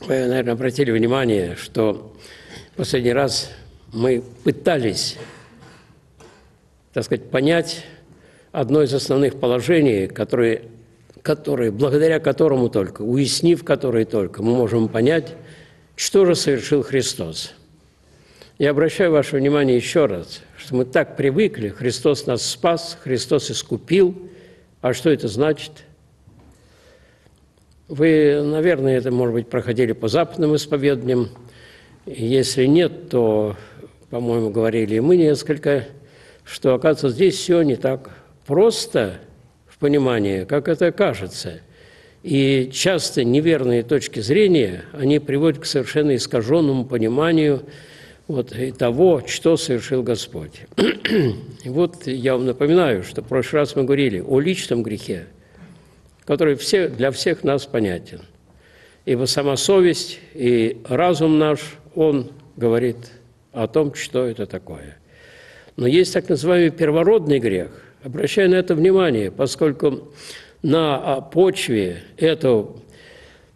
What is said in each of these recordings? Вы, наверное, обратили внимание, что в последний раз мы пытались, так сказать, понять одно из основных положений, благодаря которому только, уяснив которое только, мы можем понять, что же совершил Христос. Я обращаю ваше внимание еще раз, что мы так привыкли, Христос нас спас, Христос искупил. А что это значит? Вы, наверное, это, может быть, проходили по западным исповеданиям. Если нет, то, по-моему, говорили и мы несколько, что, оказывается, здесь все не так просто в понимании, как это кажется. И часто неверные точки зрения, они приводят к совершенно искаженному пониманию и того, что совершил Господь. И вот я вам напоминаю, что в прошлый раз мы говорили о личном грехе, который для всех нас понятен. Ибо сама совесть и разум наш, он говорит о том, что это такое. Но есть так называемый первородный грех. Обращаю на это внимание, поскольку на почве этого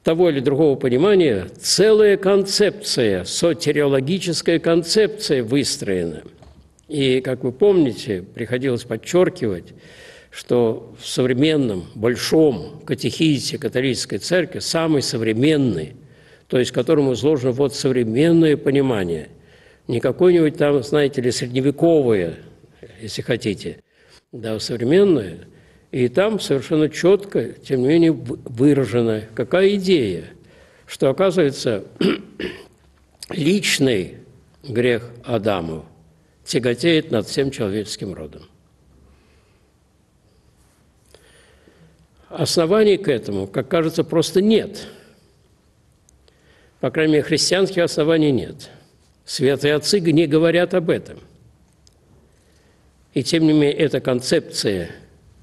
того или другого понимания целая концепция, сотериологическая концепция выстроена. И, как вы помните, приходилось подчеркивать, что в современном большом катехизисе католической церкви, самый современный, то есть которому изложено вот современное понимание, не какое-нибудь там, знаете ли, средневековое, если хотите, да, современное, и там совершенно четко, тем не менее, выражена какая идея, что, оказывается, личный грех Адамов тяготеет над всем человеческим родом. Оснований к этому, как кажется, просто нет. По крайней мере, христианских оснований нет. Святые отцы не говорят об этом. И тем не менее, эта концепция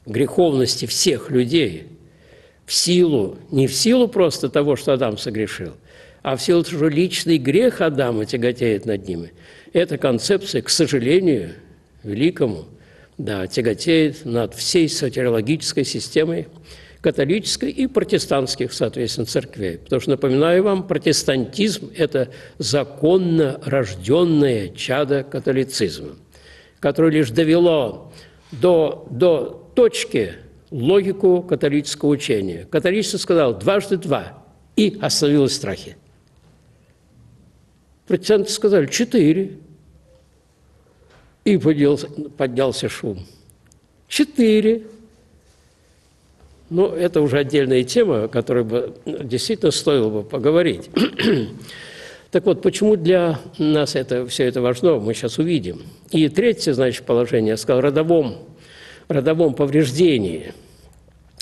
греховности всех людей в силу, не в силу просто того, что Адам согрешил, а в силу того, что личный грех Адама тяготеет над ними, эта концепция, к сожалению, великому, да, тяготеет над всей сотериологической системой католической и протестантских, соответственно, церквей. Потому что, напоминаю вам, протестантизм – это законно рожденное чадо католицизма, которое лишь довело до точки логику католического учения. Католичество сказал «дважды два» и остановилось в страхе. Протестанты сказали «четыре». И поднялся шум. Четыре. Ну, это уже отдельная тема, о которой бы действительно стоило бы поговорить. Так вот, почему для нас это, все это важно, мы сейчас увидим. И третье, значит, положение, я сказал, родовом повреждении.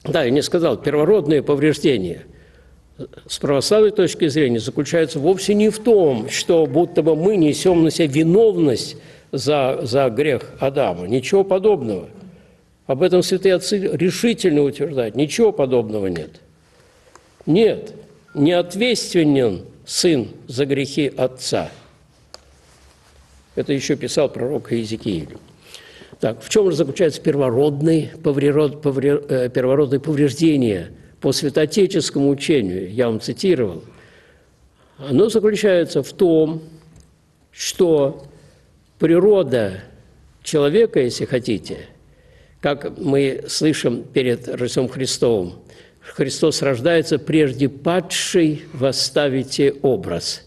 Да, я не сказал, первородное повреждение. С православной точки зрения заключается вовсе не в том, что будто бы мы несем на себя виновность за грех Адама. Ничего подобного. Об этом святые отцы решительно утверждают. Ничего подобного нет. Нет, не ответственен сын за грехи отца. Это еще писал пророк Иезекииль. Так, в чем же заключается первородное повреждение по святоотеческому учению? Я вам цитировал. Оно заключается в том, что природа человека, если хотите, как мы слышим перед Рождеством Христовым, Христос рождается прежде падший, восставите образ,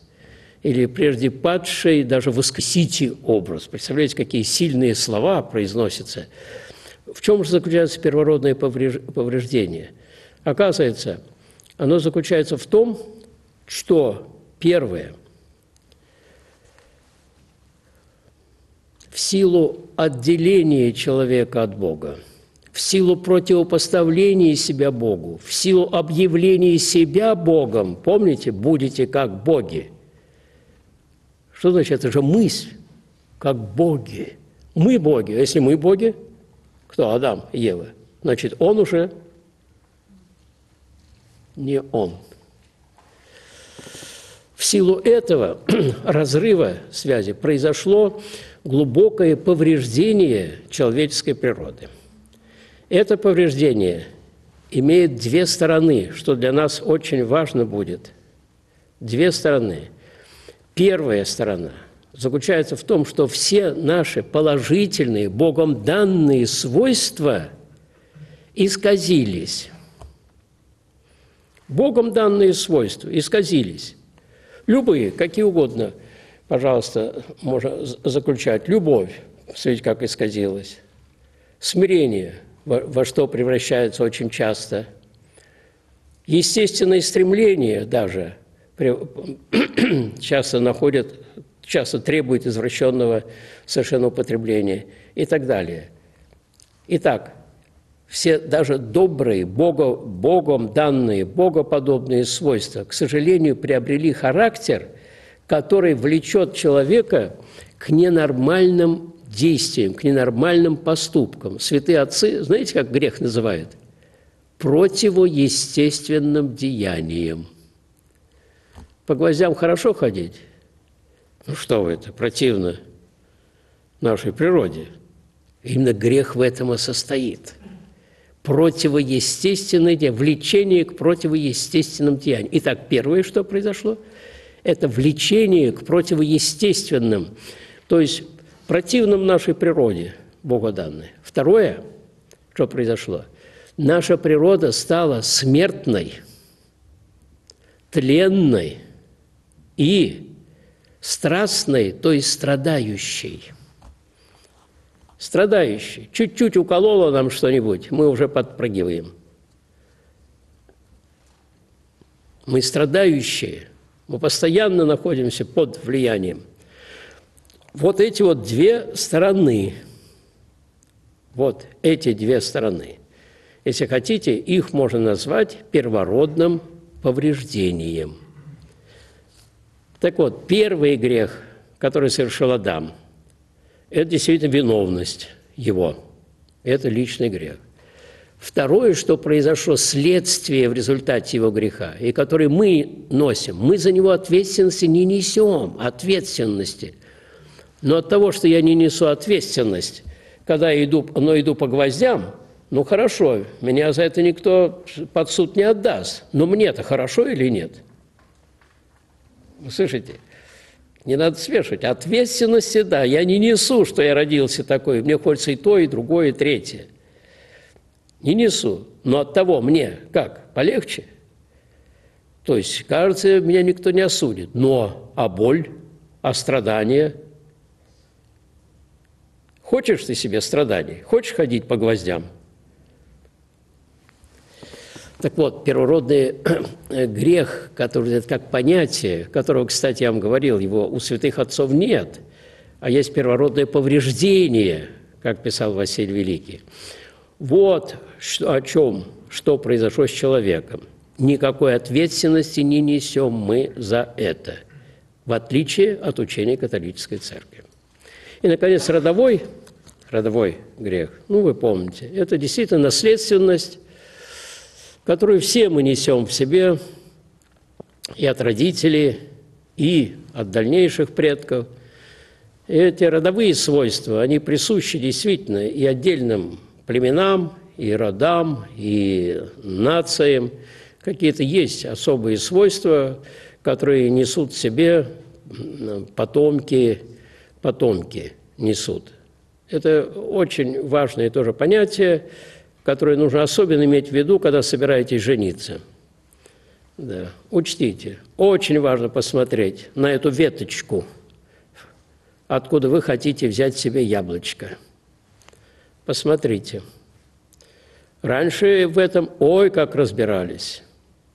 или прежде падший, даже воскресите образ. Представляете, какие сильные слова произносятся. В чем же заключается первородное повреждение? Оказывается, оно заключается в том, что первое, в силу отделения человека от Бога, в силу противопоставления себя Богу, в силу объявления себя Богом, помните, будете как боги. Что значит? Это же мысль, как боги. Мы боги. Если мы боги, кто? Адам и Ева. Значит, он уже не он. В силу этого разрыва связи произошло глубокое повреждение человеческой природы. Это повреждение имеет две стороны, что для нас очень важно будет. две стороны. Первая сторона заключается в том, что все наши положительные, Богом данные свойства исказились. Богом данные свойства исказились. Любые, какие угодно, пожалуйста, можно заключать. Любовь, смотрите, как исказилась. Смирение, во что превращается очень часто. Естественные стремления даже часто находят, часто требуют извращенного совершенно употребления и так далее. Итак, все даже добрые, Богом данные, богоподобные свойства, к сожалению, приобрели характер, который влечет человека к ненормальным действиям, к ненормальным поступкам. Святые отцы, знаете, как грех называют? Противоестественным деянием. По гвоздям хорошо ходить? Ну что вы, это противно нашей природе. Именно грех в этом и состоит. Противоестественное деяние, влечение к противоестественным деяниям. Итак, первое, что произошло, это влечение к противоестественным, то есть противным нашей природе, богоданной. Второе, что произошло, наша природа стала смертной, тленной и страстной, то есть страдающей. Страдающей. Чуть-чуть укололо нам что-нибудь, мы уже подпрыгиваем. Мы страдающие, мы постоянно находимся под влиянием. Вот эти вот две стороны, если хотите, их можно назвать первородным повреждением. Так вот, первый грех, который совершил Адам, это действительно виновность его, это личный грех. Второе, что произошло, следствие в результате его греха, и которое мы носим, мы за него ответственности не несем, ответственности. Но от того, что я не несу ответственность, когда я иду по гвоздям, ну хорошо, меня за это никто под суд не отдаст, но мне-то хорошо или нет? Вы слышите? Не надо смешивать. Ответственности, да, я не несу, что я родился такой, мне хочется и то, и другое, и третье. Не несу, но от того мне как? Полегче? То есть, кажется, меня никто не осудит, но а боль, а страдания? Хочешь ты себе страданий? Хочешь ходить по гвоздям? Так вот, первородный грех, который это как понятие, которого, кстати, я вам говорил, его у святых отцов нет, а есть первородное повреждение, как писал Василий Великий. Вот о чем, что произошло с человеком. Никакой ответственности не несем мы за это, в отличие от учения католической церкви. И, наконец, родовой грех, ну, вы помните, это действительно наследственность, которую все мы несем в себе и от родителей, и от дальнейших предков. И эти родовые свойства, они присущи действительно и отдельным племенам, и родам, и нациям. Какие-то есть особые свойства, которые несут в себе потомки несут. Это очень важное тоже понятие, которые нужно особенно иметь в виду, когда собираетесь жениться. Да. Учтите, очень важно посмотреть на эту веточку, откуда вы хотите взять себе яблочко. Посмотрите. Раньше в этом ой как разбирались.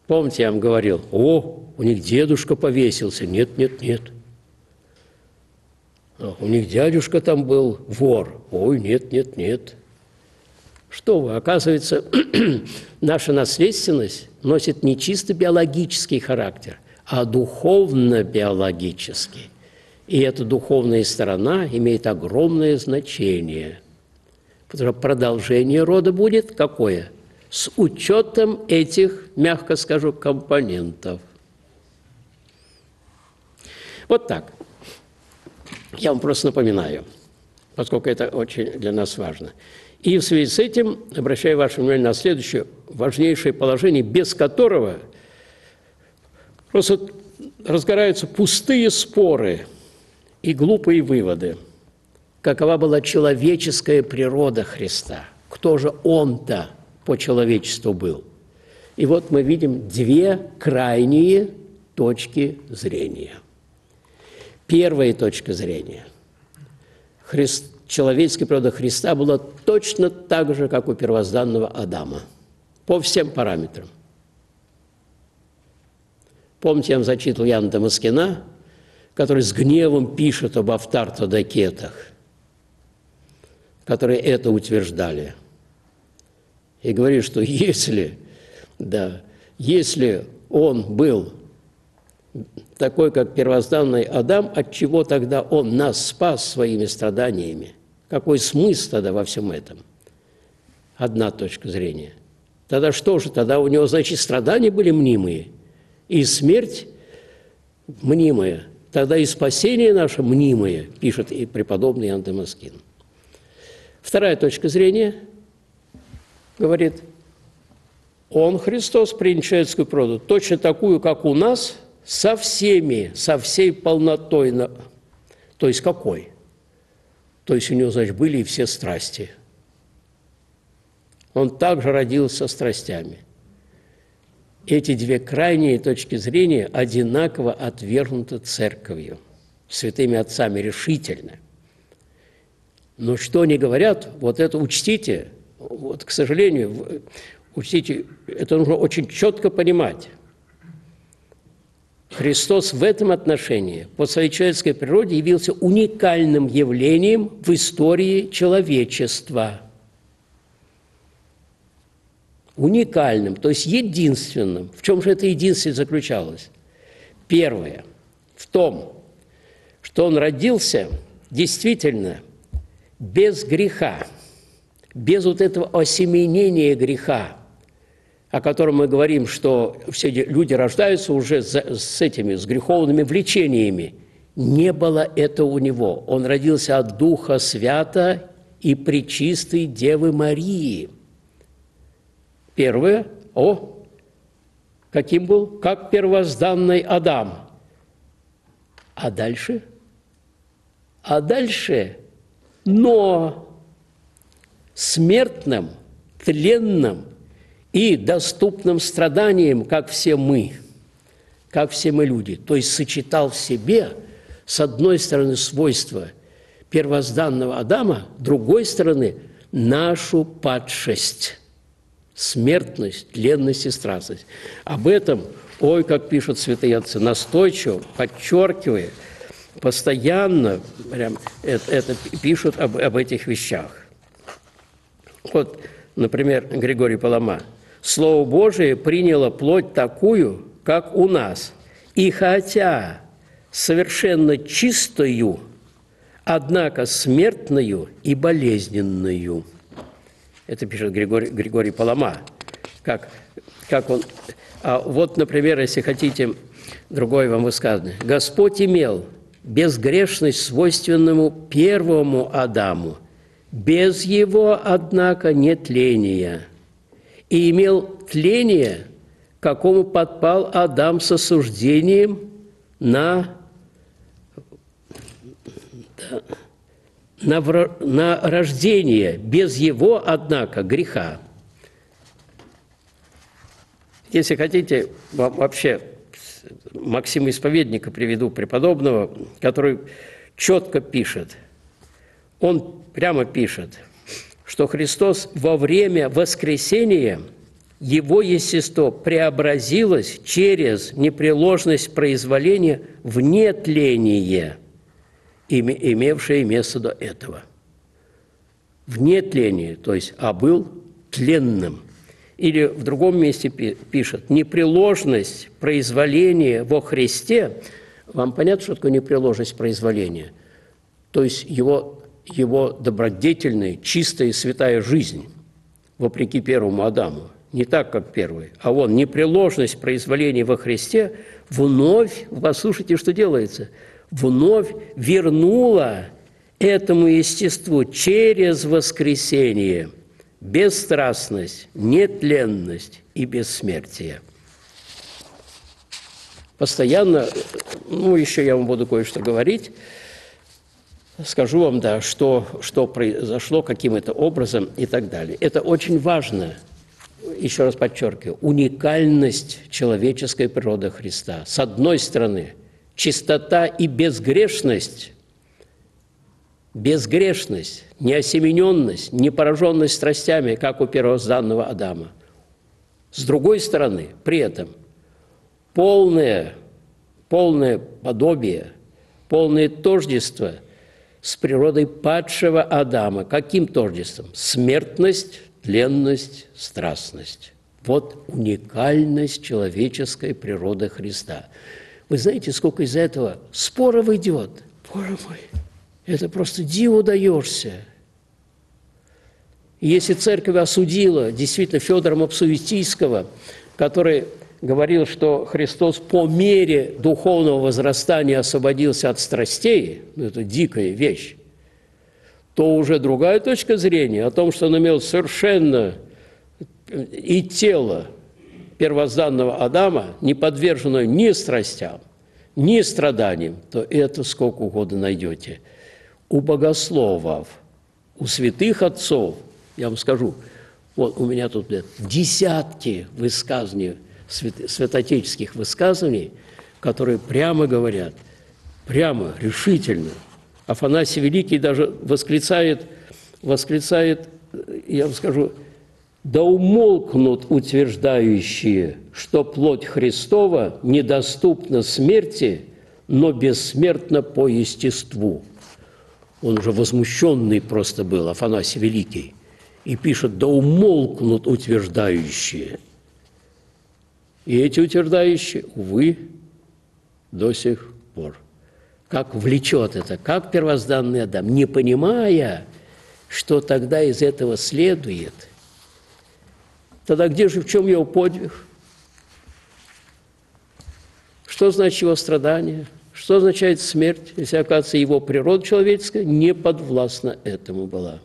Помните, я вам говорил, о, у них дедушка повесился, нет, нет, нет. А у них дядюшка там был вор, ой, нет, нет, нет. Что вы, оказывается, наша наследственность носит не чисто биологический характер, а духовно-биологический. И эта духовная сторона имеет огромное значение, потому что продолжение рода будет какое? С учетом этих, мягко скажу, компонентов. Вот так. Я вам просто напоминаю, поскольку это очень для нас важно. И в связи с этим обращаю ваше внимание на следующее важнейшее положение, без которого просто разгораются пустые споры и глупые выводы. Какова была человеческая природа Христа? Кто же Он-то по человечеству был? И вот мы видим две крайние точки зрения. Первая точка зрения. Человеческая природа Христа была точно так же, как у первозданного Адама. По всем параметрам. Помните, я вам зачитывал Иоанна Дамаскина, который с гневом пишет об автартодокетах, которые это утверждали. И говорит, что если он был такой, как первозданный Адам, отчего тогда он нас спас своими страданиями? Какой смысл тогда во всем этом? Одна точка зрения. Тогда что же? Тогда у него, значит, страдания были мнимые, и смерть мнимая. Тогда и спасение наше мнимое, пишет и преподобный Иоанн Дамаскин. Вторая точка зрения говорит, он, Христос, принял человеческую природу, точно такую, как у нас, со всей полнотой. То есть какой? То есть у него, значит, были и все страсти. Он также родился страстями. Эти две крайние точки зрения одинаково отвергнуты Церковью, святыми отцами решительно. Но что они говорят, вот это учтите, вот, к сожалению, учтите, это нужно очень четко понимать. Христос в этом отношении по своей человеческой природе явился уникальным явлением в истории человечества. Уникальным, то есть единственным. В чем же это единство заключалось? Первое, в том, что он родился действительно без греха, без вот этого осеменения греха, о котором мы говорим, что все люди рождаются уже с греховными влечениями. Не было этого у него. Он родился от Духа Свята и Пречистой Девы Марии. Первое, каким был? Как первозданный Адам. А дальше? А дальше, но смертным, тленным и доступным страданиям, как все мы люди. То есть сочетал в себе, с одной стороны, свойства первозданного Адама, с другой стороны, нашу падшесть. Смертность, тленность и страстность. Об этом, как пишут святые отцы, настойчиво, подчеркивая, постоянно прям это пишут об этих вещах. Вот, например, Григорий Палама. «Слово Божие приняло плоть такую, как у нас, и хотя совершенно чистую, однако смертную и болезненную». Это пишет Григорий Палама. Как он... вот, например, если хотите, другое вам высказано. «Господь имел безгрешность, свойственному первому Адаму, без его, однако, нет тления, и имел тление, какому подпал Адам с осуждением на рождение, без его, однако, греха». Если хотите, вообще Максима Исповедника приведу, преподобного, который четко пишет, он прямо пишет, что Христос во время воскресения, его естество преобразилось через непреложность произволения в нетление, имевшее место до этого. В нетлении, то есть, а был тленным. Или в другом месте пишет, непреложность произволения во Христе. Вам понятно, что такое непреложность произволения? То есть, его добродетельная, чистая и святая жизнь, вопреки первому Адаму, не так, как первый. А вон, непреложность произволения во Христе вновь, послушайте, что делается, вновь вернула этому естеству через воскресение бесстрастность, нетленность и бессмертие. постоянно, ну, еще я вам буду кое-что говорить, скажу вам, да, что произошло, каким это образом и так далее. Это очень важно, еще раз подчеркиваю, уникальность человеческой природы Христа. С одной стороны, чистота и безгрешность, неосемененность, непораженность страстями, как у первозданного Адама. С другой стороны, при этом полное подобие, полное тождество с природой падшего Адама. Каким тождеством? Смертность, тленность, страстность. Вот уникальность человеческой природы Христа. Вы знаете, сколько из этого споров идет? Боже мой, это просто диву даешься. Если церковь осудила действительно Федора Максувитийского, который говорил, что Христос по мере духовного возрастания освободился от страстей, это дикая вещь, то уже другая точка зрения о том, что он имел совершенно и тело первозданного Адама, не подверженное ни страстям, ни страданиям, то это сколько угодно найдете. У богословов, у святых отцов, я вам скажу, вот у меня тут десятки высказаний, святоотеческих высказываний, которые прямо говорят, прямо, решительно. Афанасий Великий даже восклицает, я вам скажу, «Да умолкнут утверждающие, что плоть Христова недоступна смерти, но бессмертна по естеству». Он уже возмущенный просто был, Афанасий Великий. И пишет, да умолкнут утверждающие. И эти утверждающие, увы, до сих пор. Как влечет это, как первозданный Адам, не понимая, что тогда из этого следует. Тогда где же, в чем его подвиг? Что значит его страдание? Что означает смерть, если, оказывается, его природа человеческая не подвластна этому была?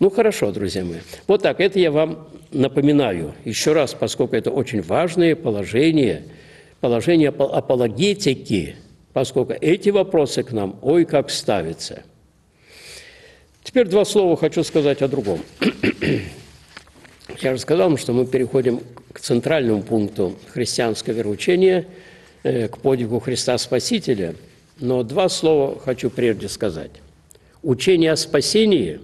Ну, хорошо, друзья мои. Вот так, это я вам напоминаю еще раз, поскольку это очень важное положение апологетики, поскольку эти вопросы к нам, ой, как ставятся. Теперь два слова хочу сказать о другом. Я же сказал, что мы переходим к центральному пункту христианского вероучения, к подвигу Христа Спасителя, но два слова хочу прежде сказать. Учение о спасении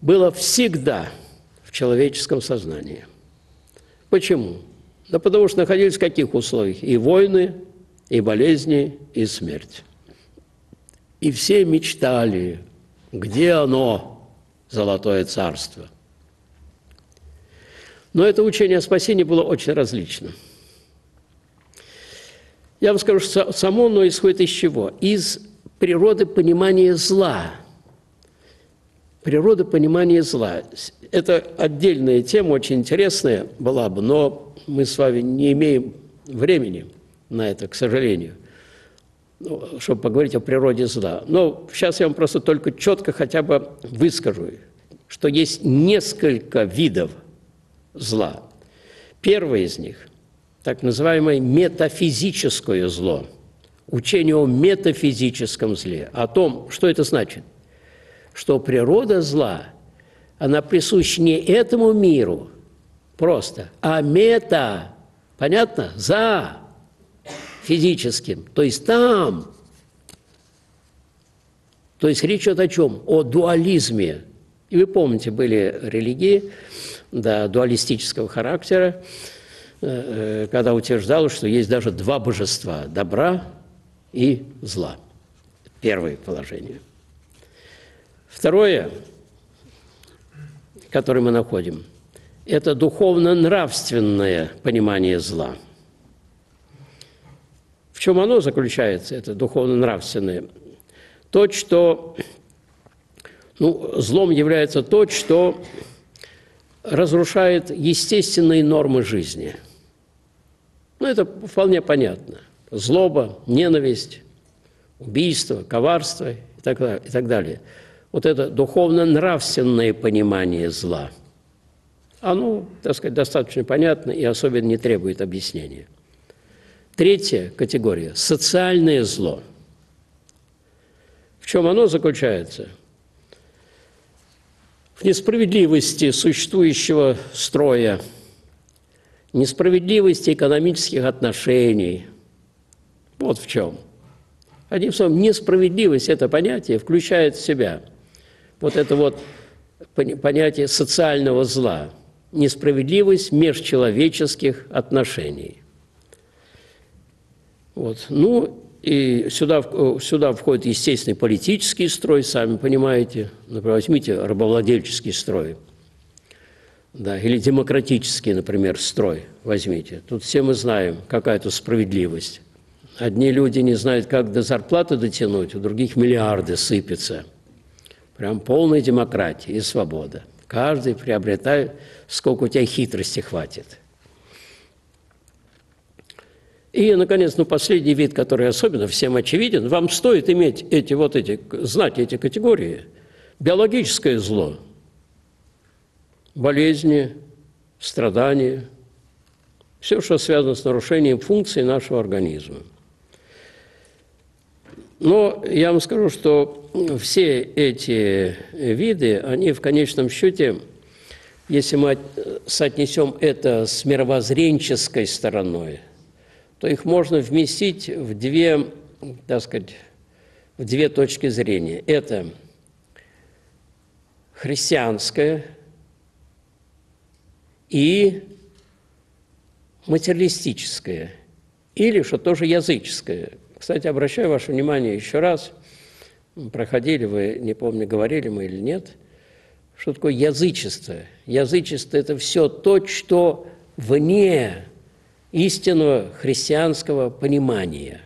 было всегда в человеческом сознании. Почему? Да потому что находились в каких условиях? И войны, и болезни, и смерть. И все мечтали, где оно, Золотое Царство. Но это учение о спасении было очень различным. Я вам скажу, что само оно исходит из чего? Из природы понимания зла. Природа понимания зла. Это отдельная тема, очень интересная была бы, но мы с вами не имеем времени на это, к сожалению, чтобы поговорить о природе зла. Но сейчас я вам просто только четко хотя бы выскажу, что есть несколько видов зла. Первый из них – так называемое метафизическое зло, учение о метафизическом зле, о том, что это значит. Что природа зла, она присуща не этому миру просто, а мета, понятно? За физическим, то есть там. То есть речь идет о чем? О дуализме. И вы помните, были религии, да, дуалистического характера, когда утверждалось, что есть даже два божества – добра и зла. Первое положение. Второе, которое мы находим, это духовно-нравственное понимание зла. В чем оно заключается, это духовно-нравственное? То, что злом является то, что разрушает естественные нормы жизни. Ну, это вполне понятно. Злоба, ненависть, убийство, коварство и так далее. Вот это духовно-нравственное понимание зла. Оно, так сказать, достаточно понятно и особенно не требует объяснения. Третья категория – социальное зло. В чем оно заключается? В несправедливости существующего строя, несправедливости экономических отношений. Вот в чем. Одним словом, несправедливость – это понятие, включает в себя вот это вот понятие социального зла, несправедливость межчеловеческих отношений. Вот. Ну, и сюда входит естественный политический строй, сами понимаете, например, возьмите рабовладельческий строй, да, или демократический, например, строй возьмите. Тут все мы знаем, какая тут справедливость. Одни люди не знают, как до зарплаты дотянуть, у других миллиарды сыпятся. Прям полная демократия и свобода. Каждый приобретает, сколько у тебя хитрости хватит. И, наконец, ну, последний вид, который особенно всем очевиден, вам стоит иметь знать эти категории. Биологическое зло, болезни, страдания, все, что связано с нарушением функций нашего организма. Но я вам скажу, что все эти виды, они в конечном счете, если мы соотнесем это с мировоззренческой стороной, то их можно вместить в две, так сказать, в две точки зрения. Это христианское и материалистическое, или, что тоже языческое. Кстати, обращаю ваше внимание еще раз, проходили вы, не помню, говорили мы или нет, что такое язычество. Язычество – это все то, что вне истинного христианского понимания.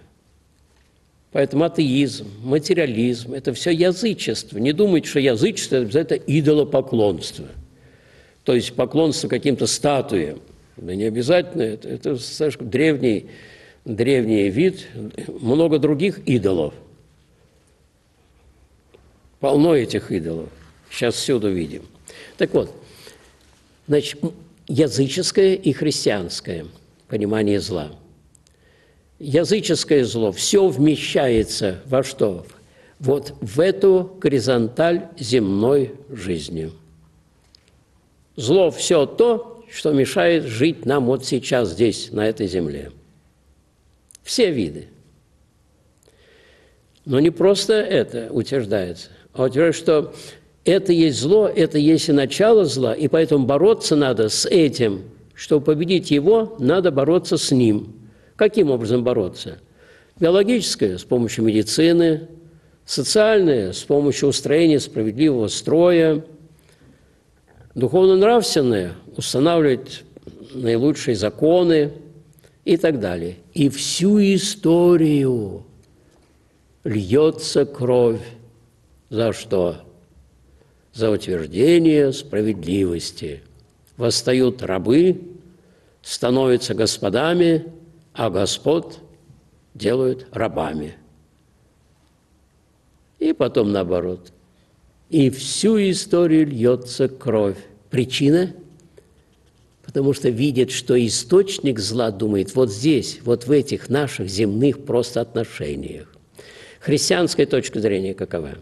Поэтому атеизм, материализм – это все язычество. Не думайте, что язычество – это обязательно идолопоклонство, то есть поклонство каким-то статуям. Да не обязательно, это слишком древний вид, много других идолов. Полно этих идолов. Сейчас всюду видим. Так вот, значит, языческое и христианское понимание зла. Языческое зло все вмещается во что? Вот в эту горизонталь земной жизни. Зло все то, что мешает жить нам вот сейчас здесь, на этой земле. Все виды. Но не просто это утверждается, а утверждается, что это есть зло, это есть и начало зла, и поэтому бороться надо с этим. Чтобы победить его, надо бороться с ним. Каким образом бороться? Биологическое – с помощью медицины, социальное – с помощью устроения справедливого строя, духовно-нравственное – устанавливать наилучшие законы, и так далее. И всю историю льется кровь. За что? За утверждение справедливости. Восстают рабы, становятся господами, а господ делают рабами. И потом наоборот. И всю историю льется кровь. Причина? Потому что видит, что источник зла, думает, вот здесь, вот в этих наших земных просто отношениях. Христианская точка зрения какова?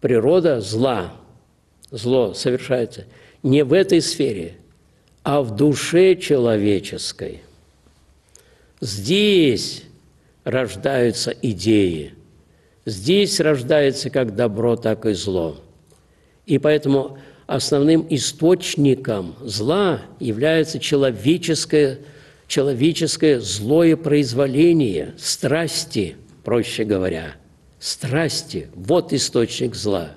Природа зла. Зло совершается не в этой сфере, а в душе человеческой. Здесь рождаются идеи. Здесь рождается как добро, так и зло. И поэтому основным источником зла является человеческое злое произволение, страсти, проще говоря. Страсти – вот источник зла.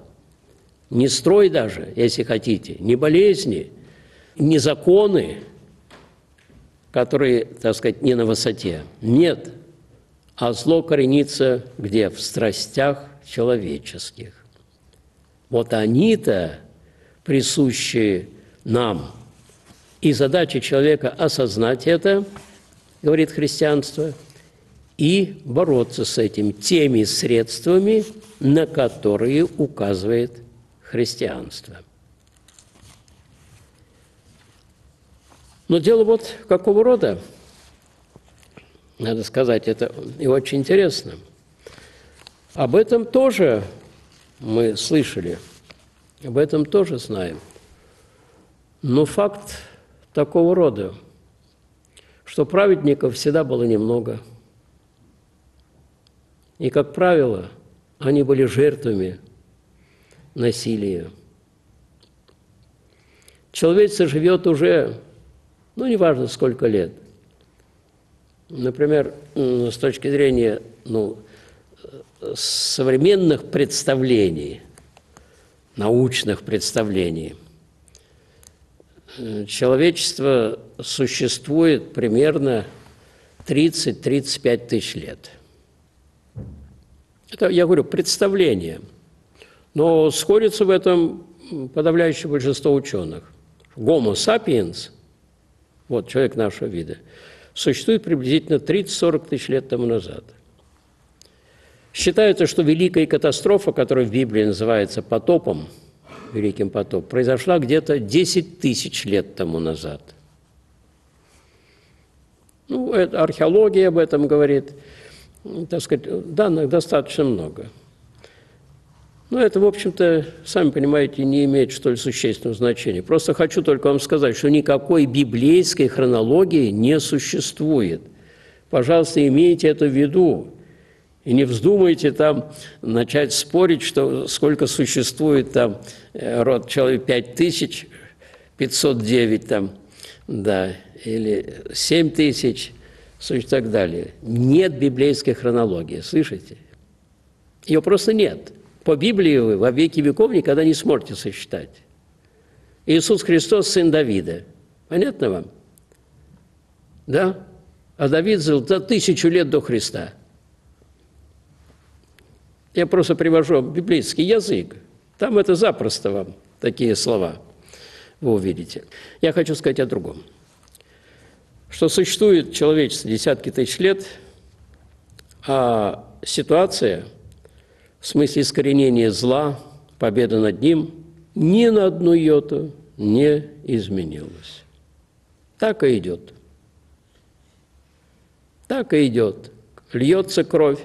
Не строй даже, если хотите, не болезни, не законы, которые, так сказать, не на высоте. Нет, а зло коренится где? В страстях человеческих. Вот они-то присущие нам. И задача человека – осознать это, говорит христианство, и бороться с этим теми средствами, на которые указывает христианство. Но дело вот какого рода, надо сказать, это и очень интересно. Об этом тоже мы слышали, об этом тоже знаем. Но факт такого рода, что праведников всегда было немного. И, как правило, они были жертвами насилия. Человечество живет уже, ну, неважно, сколько лет. Например, с точки зрения, ну, современных представлений, научных представлений, человечество существует примерно 30-35 тысяч лет. Это, я говорю, представление. Но сходится в этом подавляющее большинство ученых. Гомо сапиенс, вот человек нашего вида, существует приблизительно 30-40 тысяч лет тому назад. Считается, что великая катастрофа, которая в Библии называется потопом, великим потопом, произошла где-то 10 тысяч лет тому назад. Ну, это археология об этом говорит, так сказать, данных достаточно много. Но это, в общем-то, сами понимаете, не имеет, что ли, существенного значения. Просто хочу только вам сказать, что никакой библейской хронологии не существует. Пожалуйста, имейте это в виду. И не вздумайте там начать спорить, что сколько существует там род человек 5509 там, да, или 7000 и так далее. Нет библейской хронологии, слышите? Ее просто нет. По Библии вы во веки веков никогда не сможете сосчитать. Иисус Христос – сын Давида. Понятно вам? Да? А Давид жил за 1000 лет до Христа. Я просто привожу библейский язык. Там это запросто вам, такие слова вы увидите. Я хочу сказать о другом. Что существует человечество десятки тысяч лет, а ситуация, в смысле искоренения зла, победа над ним, ни на одну йоту не изменилась. Так и идет. Так и идет. Льется кровь.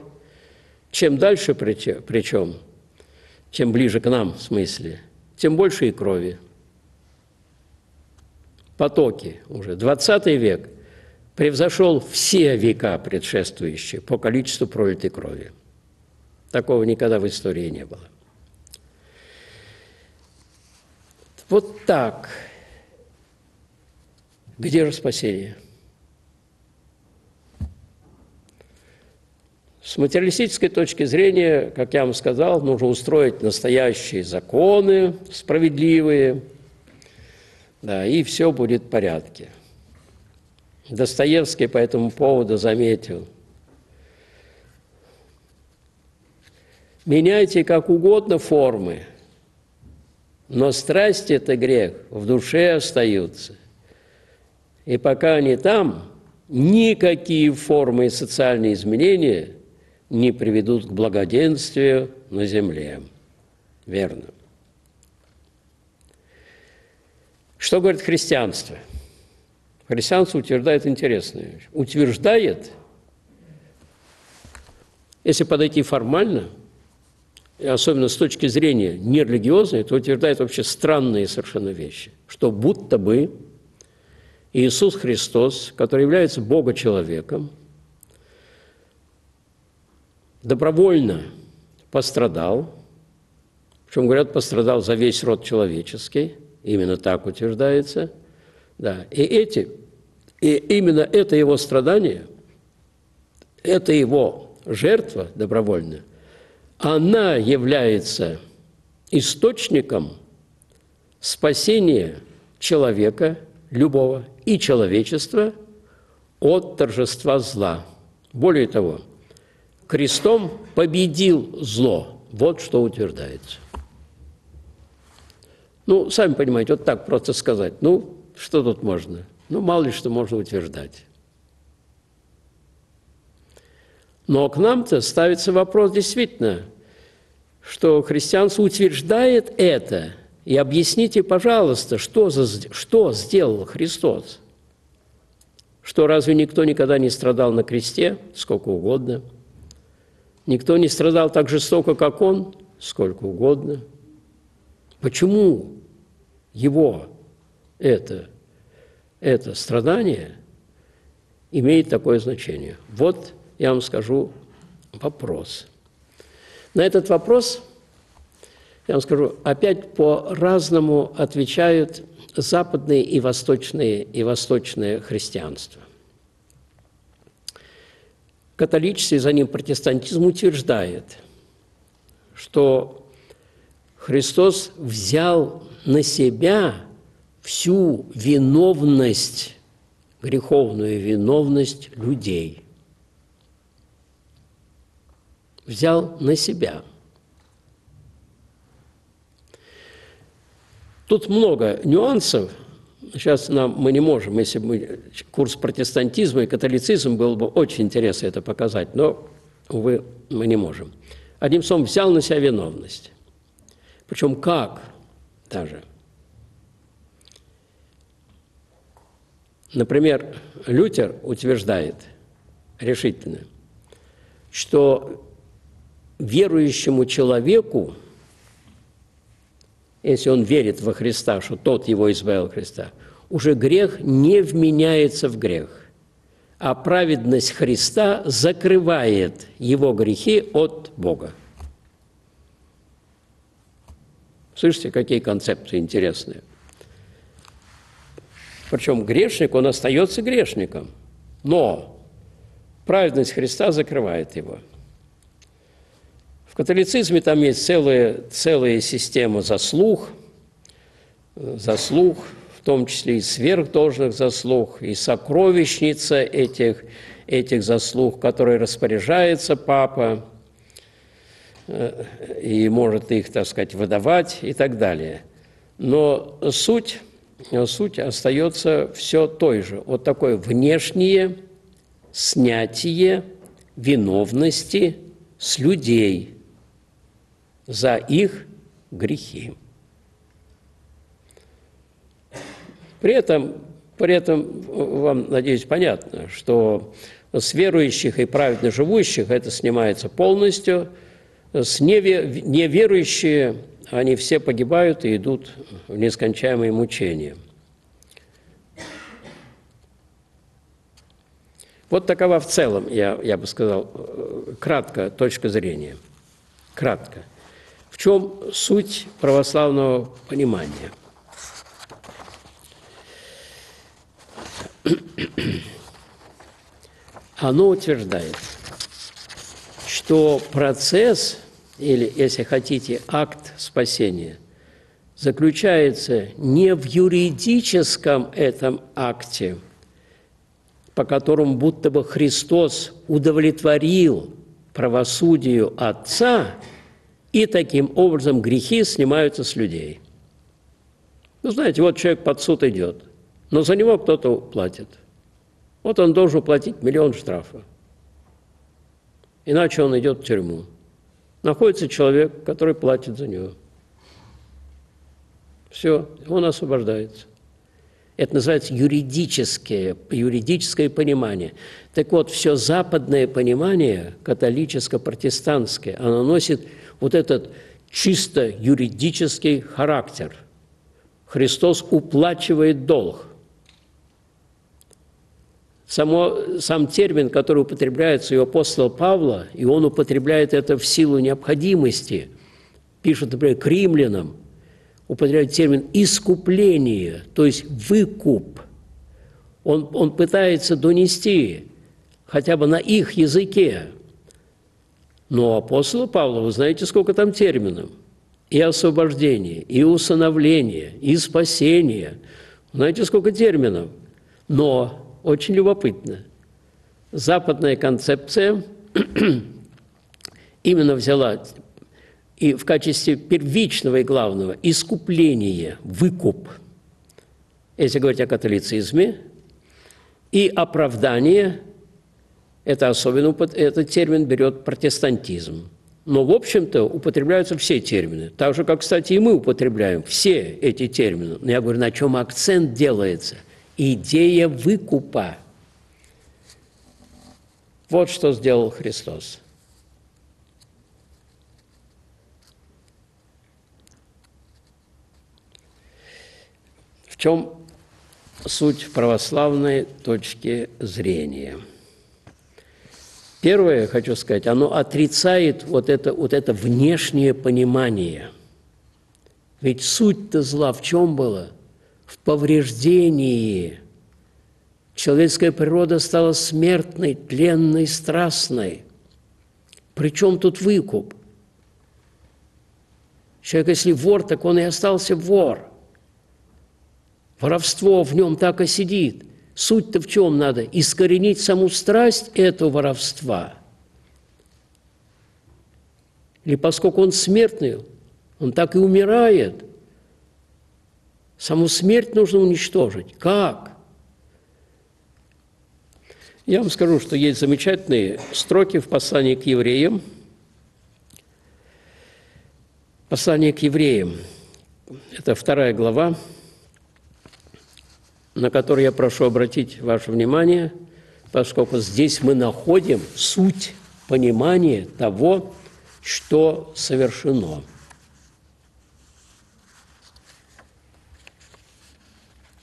Чем дальше, причем, чем ближе к нам, в смысле, тем больше и крови. Потоки уже. 20 век превзошел все века предшествующие по количеству пролитой крови. Такого никогда в истории не было. Вот так. Где же спасение? С материалистической точки зрения, как я вам сказал, нужно устроить настоящие законы, справедливые, да, и все будет в порядке. Достоевский по этому поводу заметил: меняйте как угодно формы, но страсти – это грех, в душе остаются. И пока они там, никакие формы и социальные изменения не приведут к благоденствию на земле. Верно. Что говорит христианство? Христианство утверждает интересную вещь. Утверждает, если подойти формально, и особенно с точки зрения нерелигиозной, то утверждает вообще странные совершенно вещи, что будто бы Иисус Христос, который является Бога-человеком, добровольно пострадал, причем, говорят, пострадал за весь род человеческий, именно так утверждается, да, и именно это его страдание, это его жертва добровольная, она является источником спасения человека, любого, и человечества от торжества зла. Более того, крестом победил зло. Вот что утверждается. Ну, сами понимаете, вот так просто сказать. Ну, что тут можно? Ну, мало ли что можно утверждать. Но к нам-то ставится вопрос действительно, что христианство утверждает это. И объясните, пожалуйста, что сделал Христос? Что, разве никто никогда не страдал на кресте? Сколько угодно. Никто не страдал так жестоко, как он? Сколько угодно. Почему его это страдание имеет такое значение? Вот я вам скажу вопрос. На этот вопрос, я вам скажу, опять по-разному отвечают западные и восточное христианство. Католичество и за ним протестантизм утверждает, что Христос взял на себя всю виновность, греховную виновность людей. Взял на себя. Тут много нюансов. Сейчас мы не можем, если бы курс протестантизма и католицизма, было бы очень интересно это показать, но, увы, мы не можем. Одним словом, взял на себя виновность. Причем как даже? Например, Лютер утверждает решительно, что верующему человеку, если он верит во Христа, что тот его избавил от Христа, уже грех не вменяется в грех, а праведность Христа закрывает его грехи от Бога. Слышите, какие концепции интересные? Причем грешник, он остается грешником, но праведность Христа закрывает его. В католицизме там есть целая система заслуг, в том числе и сверхдолжных заслуг, и сокровищница этих заслуг, которой распоряжается папа, и может их, так сказать, выдавать и так далее. Но суть остается все той же. Вот такое внешнее снятие виновности с людей за их грехи. При этом вам, надеюсь, понятно, что с верующих и праведно живущих это снимается полностью, с неверующие они все погибают и идут в нескончаемые мучения. Вот такова в целом, я бы сказал, кратко точка зрения. Кратко. В чем суть православного понимания? Оно утверждает, что процесс, или, если хотите, акт спасения, заключается не в юридическом этом акте, по которому будто бы Христос удовлетворил правосудию Отца, и таким образом грехи снимаются с людей. Ну, знаете, вот человек под суд идет, но за него кто-то платит. Вот он должен платить 1 000 000 штрафа, иначе он идет в тюрьму. Находится человек, который платит за него. Все, он освобождается. Это называется юридическое понимание. Так вот, все западное понимание, католическо-протестантское, оно носит вот этот чисто юридический характер. Христос уплачивает долг. Сам термин, который употребляется у апостола Павла, и он употребляет это в силу необходимости, пишет, например, к римлянам, употребляет термин «искупление», то есть «выкуп». Он пытается донести хотя бы на их языке. Но у апостола Павла, вы знаете, сколько там терминов? И освобождение, и усыновление, и спасение. Знаете, сколько терминов? Но, очень любопытно, западная концепция именно взяла и в качестве первичного и главного – искупление, выкуп, если говорить о католицизме, и оправдание – это особенно этот термин берет протестантизм. Но, в общем-то, употребляются все термины, так же, как, кстати, и мы употребляем все эти термины. Но я говорю, на чем акцент делается – идея выкупа, Вот что сделал Христос. В чем суть православной точки зрения? Первое, хочу сказать, оно отрицает вот это внешнее понимание. Ведь суть-то зла в чем была? В повреждении. Человеческая природа стала смертной, тленной, страстной. При чем тут выкуп? Человек, если вор, так он и остался вор. Воровство в нем так и сидит. Суть-то в чем надо? Искоренить саму страсть этого воровства. Или поскольку он смертный, он так и умирает. Саму смерть нужно уничтожить. Как? Я вам скажу, что есть замечательные строки в послании к евреям. Послание к евреям. Это 2 глава. На который я прошу обратить ваше внимание, поскольку здесь мы находим суть понимания того, что совершено.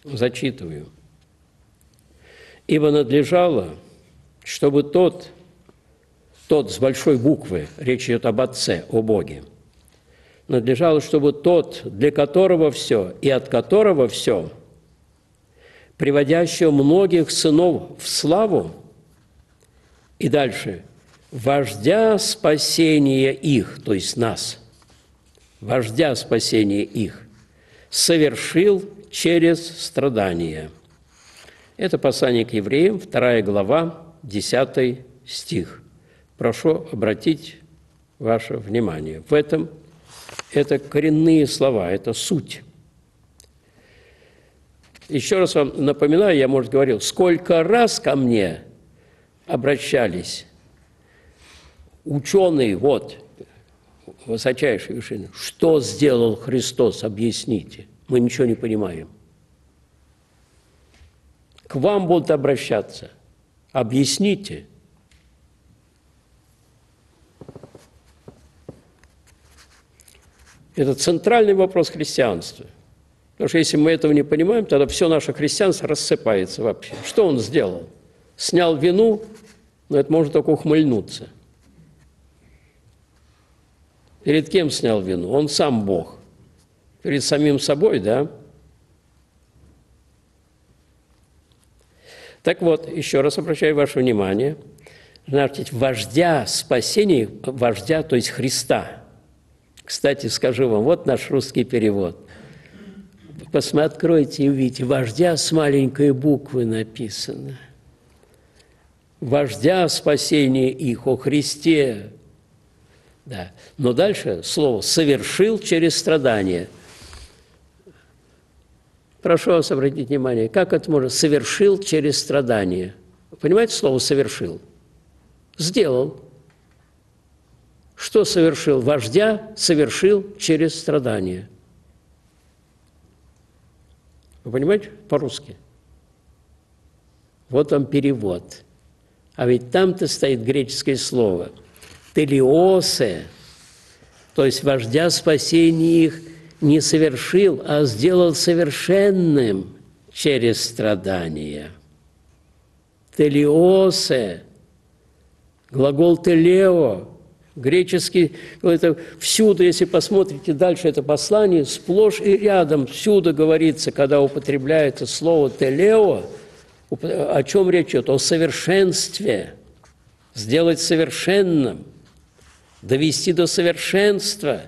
Зачитываю. «Ибо надлежало, чтобы тот с большой буквы, речь идет об Отце, о Боге, надлежало, чтобы тот, для которого все и от которого все, приводящего многих сынов в славу, и дальше, вождя спасения их, то есть нас, вождя спасения их, совершил через страдания». Это послание к евреям, 2 глава, 10 стих. Прошу обратить ваше внимание. В этом это коренные слова, это суть. Еще раз вам напоминаю, я, может, говорил, сколько раз ко мне обращались ученые, вот, высочайшие вершины, что сделал Христос, объясните, мы ничего не понимаем. К вам будут обращаться, объясните. Это центральный вопрос христианства. Потому что если мы этого не понимаем, тогда все наше христианство рассыпается вообще. Что он сделал? Снял вину, но это можно только ухмыльнуться. Перед кем снял вину? Он сам Бог. Перед самим собой, да? Так вот, еще раз обращаю ваше внимание. Значит, вождя спасения, вождя, то есть Христа. Кстати, скажу вам, вот наш русский перевод. Откройте и увидите, «Вождя» с маленькой буквы написано. «Вождя спасения их, о Христе». Да. Но дальше слово «совершил через страдания». Прошу вас обратить внимание, как это можно? «Совершил через страдания». Понимаете слово «совершил»? Сделал. Что совершил? «Вождя» совершил через страдания. Вы понимаете? По-русски. Вот вам перевод. А ведь там-то стоит греческое слово «телиосе», то есть «вождя спасения их не совершил, а сделал совершенным через страдания». «Телиосе», глагол «телео», греческий, это всюду, если посмотрите дальше это послание, сплошь и рядом, всюду говорится, когда употребляется слово «телео», о чем речь идет? О совершенстве, сделать совершенным, довести до совершенства.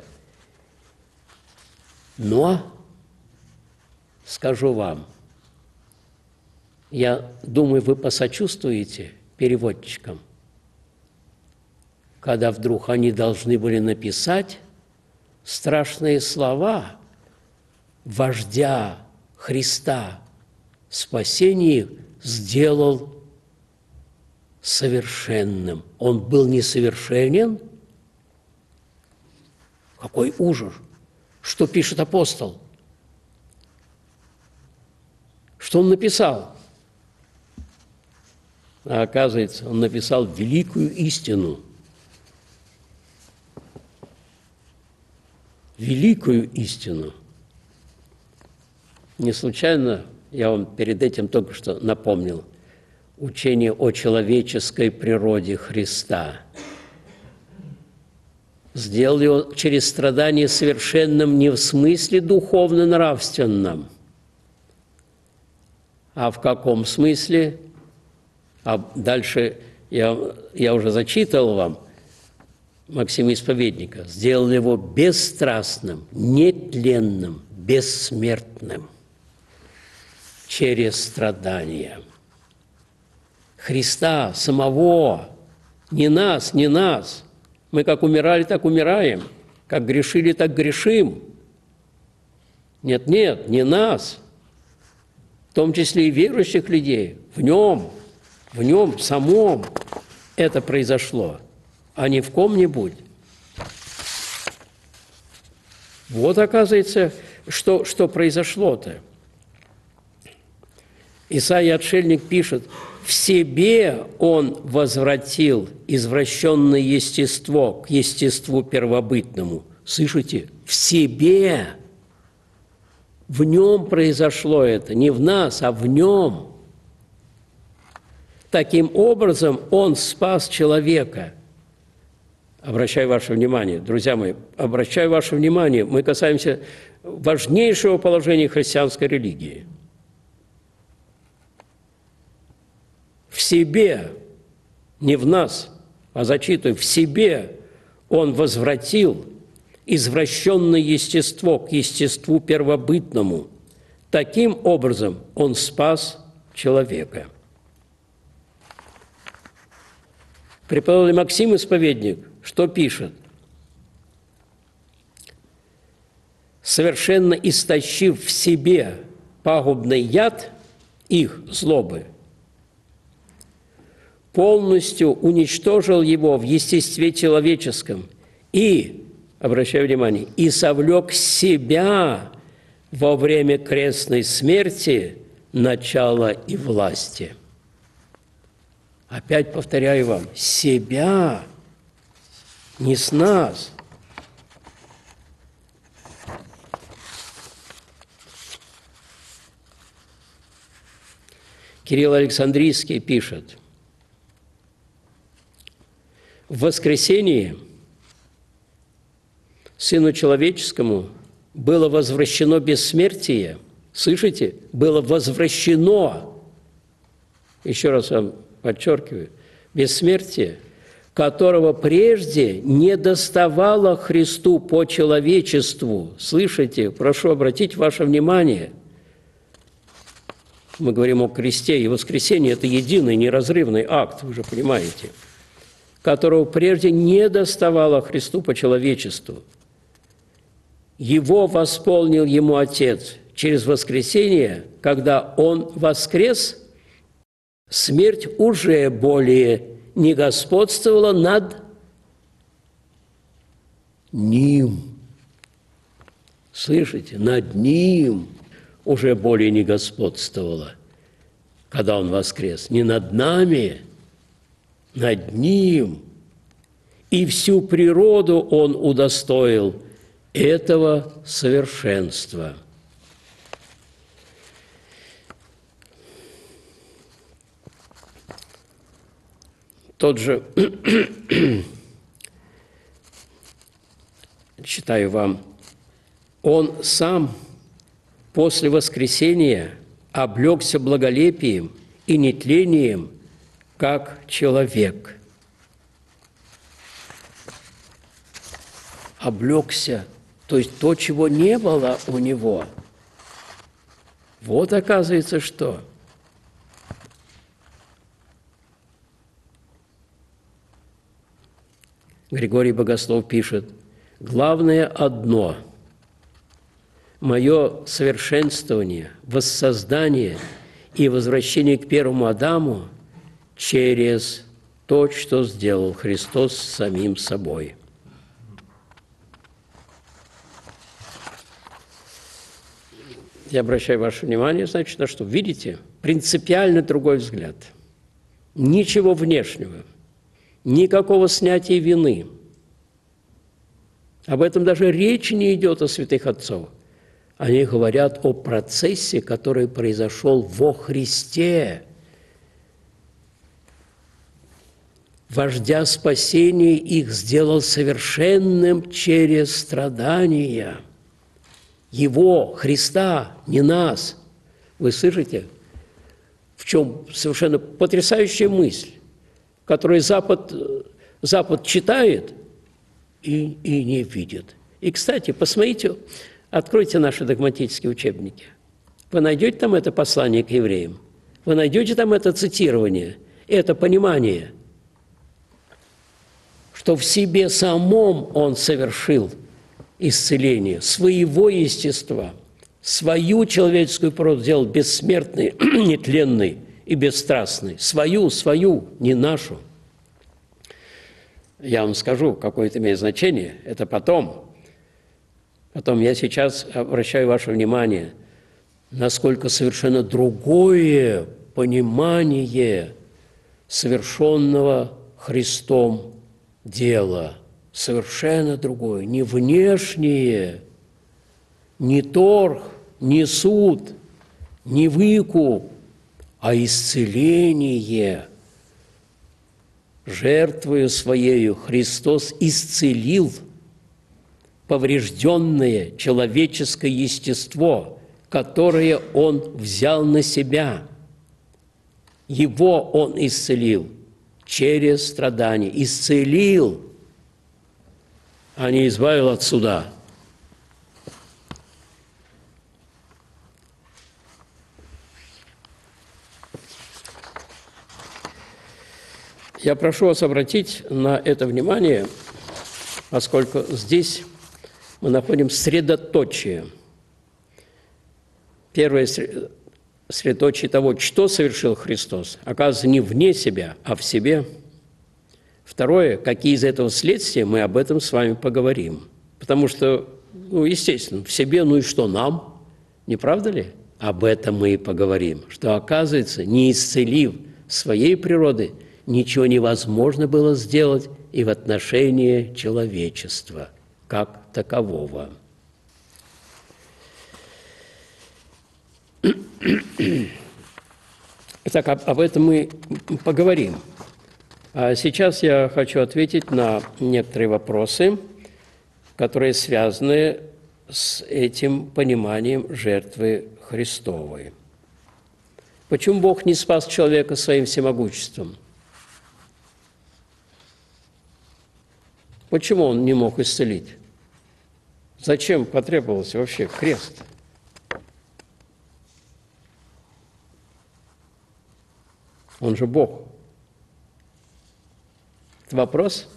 Но, скажу вам, я думаю, вы посочувствуете переводчикам, когда вдруг они должны были написать страшные слова «Вождя Христа спасение сделал совершенным». Он был несовершенен? Какой ужас! Что пишет апостол? Что он написал? А оказывается, он написал великую истину. Великую истину. Не случайно, я вам перед этим только что напомнил, учение о человеческой природе Христа. Сделал его через страдание совершенным не в смысле духовно-нравственном, а в каком смысле? А дальше я уже зачитывал вам Максима Исповедника. Сделал его бесстрастным, нетленным, бессмертным через страдания. Христа самого, не нас. Мы как умирали, так умираем, как грешили, так грешим. Нет, не нас, в том числе и верующих людей, в нем самом это произошло, а не в ком-нибудь. Вот, оказывается, что произошло-то. Исаия отшельник пишет: «В себе он возвратил извращенное естество к естеству первобытному». Слышите? В себе. В нем произошло это. Не в нас, а в нем. Таким образом, он спас человека. Обращаю ваше внимание, друзья мои, мы касаемся важнейшего положения христианской религии. В себе, не в нас, а зачитываю, в себе он возвратил извращенное естество к естеству первобытному. Таким образом он спас человека. Преподобный Максим Исповедник что пишет? «Совершенно истощив в себе пагубный яд их злобы, полностью уничтожил его в естестве человеческом и, обращаю внимание, и совлек себя во время крестной смерти начала и власти». Опять повторяю вам, себя, не с нас. Кирилл Александрийский пишет: «В воскресении Сыну Человеческому было возвращено бессмертие». Слышите? Было возвращено. Еще раз вам подчеркиваю. Бессмертие, которого прежде не доставало Христу по человечеству. Слышите? Прошу обратить ваше внимание. Мы говорим о кресте, и воскресение – это единый, неразрывный акт, вы же понимаете, которого прежде не доставало Христу по человечеству. Его восполнил ему Отец через воскресение, когда он воскрес, смерть уже более не господствовала над ним. Слышите? Над ним уже более не господствовала, когда он воскрес, не над нами, над ним, и всю природу он удостоил этого совершенства. Тот же, читаю вам, он сам после воскресения облегся благолепием и нетлением, как человек. Облегся, то есть то, чего не было у него. Вот оказывается, что. Григорий Богослов пишет: «Главное одно – мое совершенствование, воссоздание и возвращение к первому Адаму через то, что сделал Христос с самим собой». Я обращаю ваше внимание, значит, на что? Видите? Принципиально другой взгляд. ничего внешнего, никакого снятия вины. Об этом даже речь не идет о святых отцов. Они говорят о процессе, который произошел во Христе, вождя спасения их сделал совершенным через страдания. Его, Христа, не нас. Вы слышите, в чем совершенно потрясающая мысль, которую Запад читает и не видит. И, кстати, посмотрите, откройте наши догматические учебники. Вы найдете там это послание к евреям, вы найдете там это цитирование, это понимание, что в себе самом он совершил исцеление своего естества, свою человеческую природу сделал бессмертной, нетленной и бесстрастной. Свою, не нашу. Я вам скажу, какое это имеет значение, это потом. Я сейчас обращаю ваше внимание, насколько совершенно другое понимание совершенного Христом дела. Совершенно другое, не внешнее, не торг, не суд, не выкуп, а исцеление. Жертвою Своею Христос исцелил поврежденное человеческое естество, которое Он взял на Себя. Его Он исцелил через страдания. Исцелил, а не избавил от суда. Я прошу вас обратить на это внимание, поскольку здесь мы находим средоточие. Первое средоточие того, что совершил Христос, оказывается не вне себя, а в себе. Второе, какие из этого следствия, мы об этом с вами поговорим. Потому что, естественно, в себе, и что нам? Не правда ли? Об этом мы и поговорим. Что, оказывается, не исцелив своей природы, ничего невозможно было сделать и в отношении человечества как такового. Итак, об этом мы поговорим. А сейчас я хочу ответить на некоторые вопросы, которые связаны с этим пониманием жертвы Христовой. Почему Бог не спас человека своим всемогуществом? Почему Он не мог исцелить? Зачем потребовался вообще крест? Он же Бог. Это вопрос,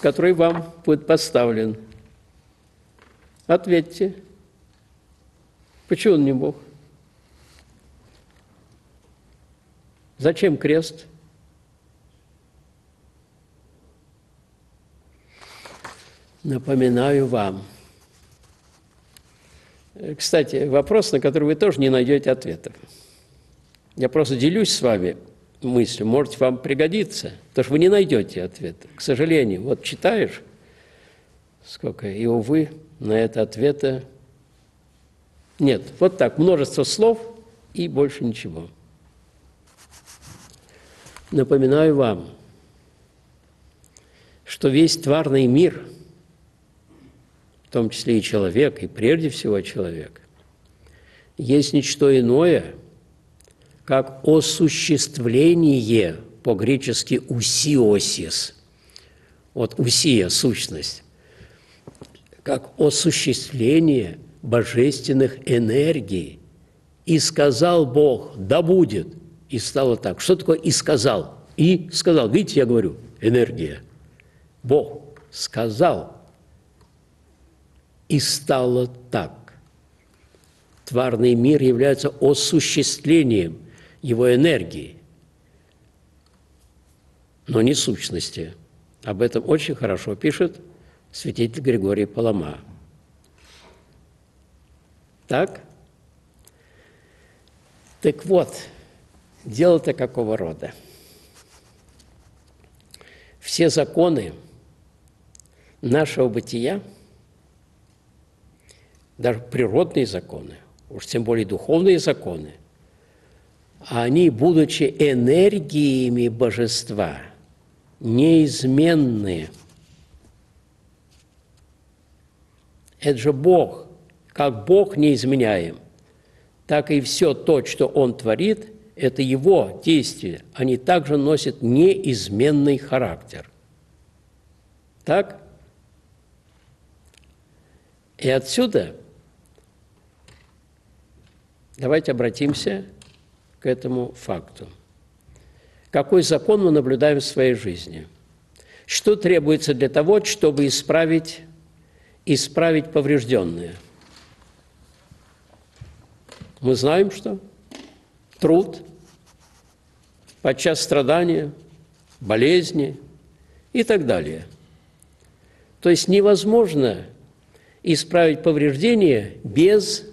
который вам будет поставлен. Ответьте. Почему Он не Бог? Зачем крест? Напоминаю вам. Кстати, вопрос, на который вы тоже не найдете ответа. Я просто делюсь с вами мыслью, может, вам пригодится, потому что вы не найдете ответа. К сожалению, вот читаешь, сколько, и, увы, на это ответа нет. Вот так, множество слов и больше ничего. Напоминаю вам, что весь тварный мир, в том числе и человек, и прежде всего человек, есть ничто иное, как осуществление, по-гречески «усиосис», вот «усия» – сущность, как осуществление божественных энергий. «И сказал Бог, да будет!» И стало так. Что такое «и сказал»? «И сказал». Видите, я говорю, энергия. Бог сказал. И стало так. Тварный мир является осуществлением его энергии, но не сущности. Об этом очень хорошо пишет святитель Григорий Палама. Так? Так вот, дело-то какого рода? все законы нашего бытия, даже природные законы, уж тем более духовные законы, они, будучи энергиями Божества, неизменны. Это же Бог. Как Бог неизменяем, так и все то, что Он творит, это Его действия. Они также носят неизменный характер. Так? И отсюда давайте обратимся к этому факту. Какой закон мы наблюдаем в своей жизни? Что требуется для того, чтобы исправить поврежденное? Мы знаем, что труд, подчас страдания, болезни и так далее. То есть невозможно исправить повреждения без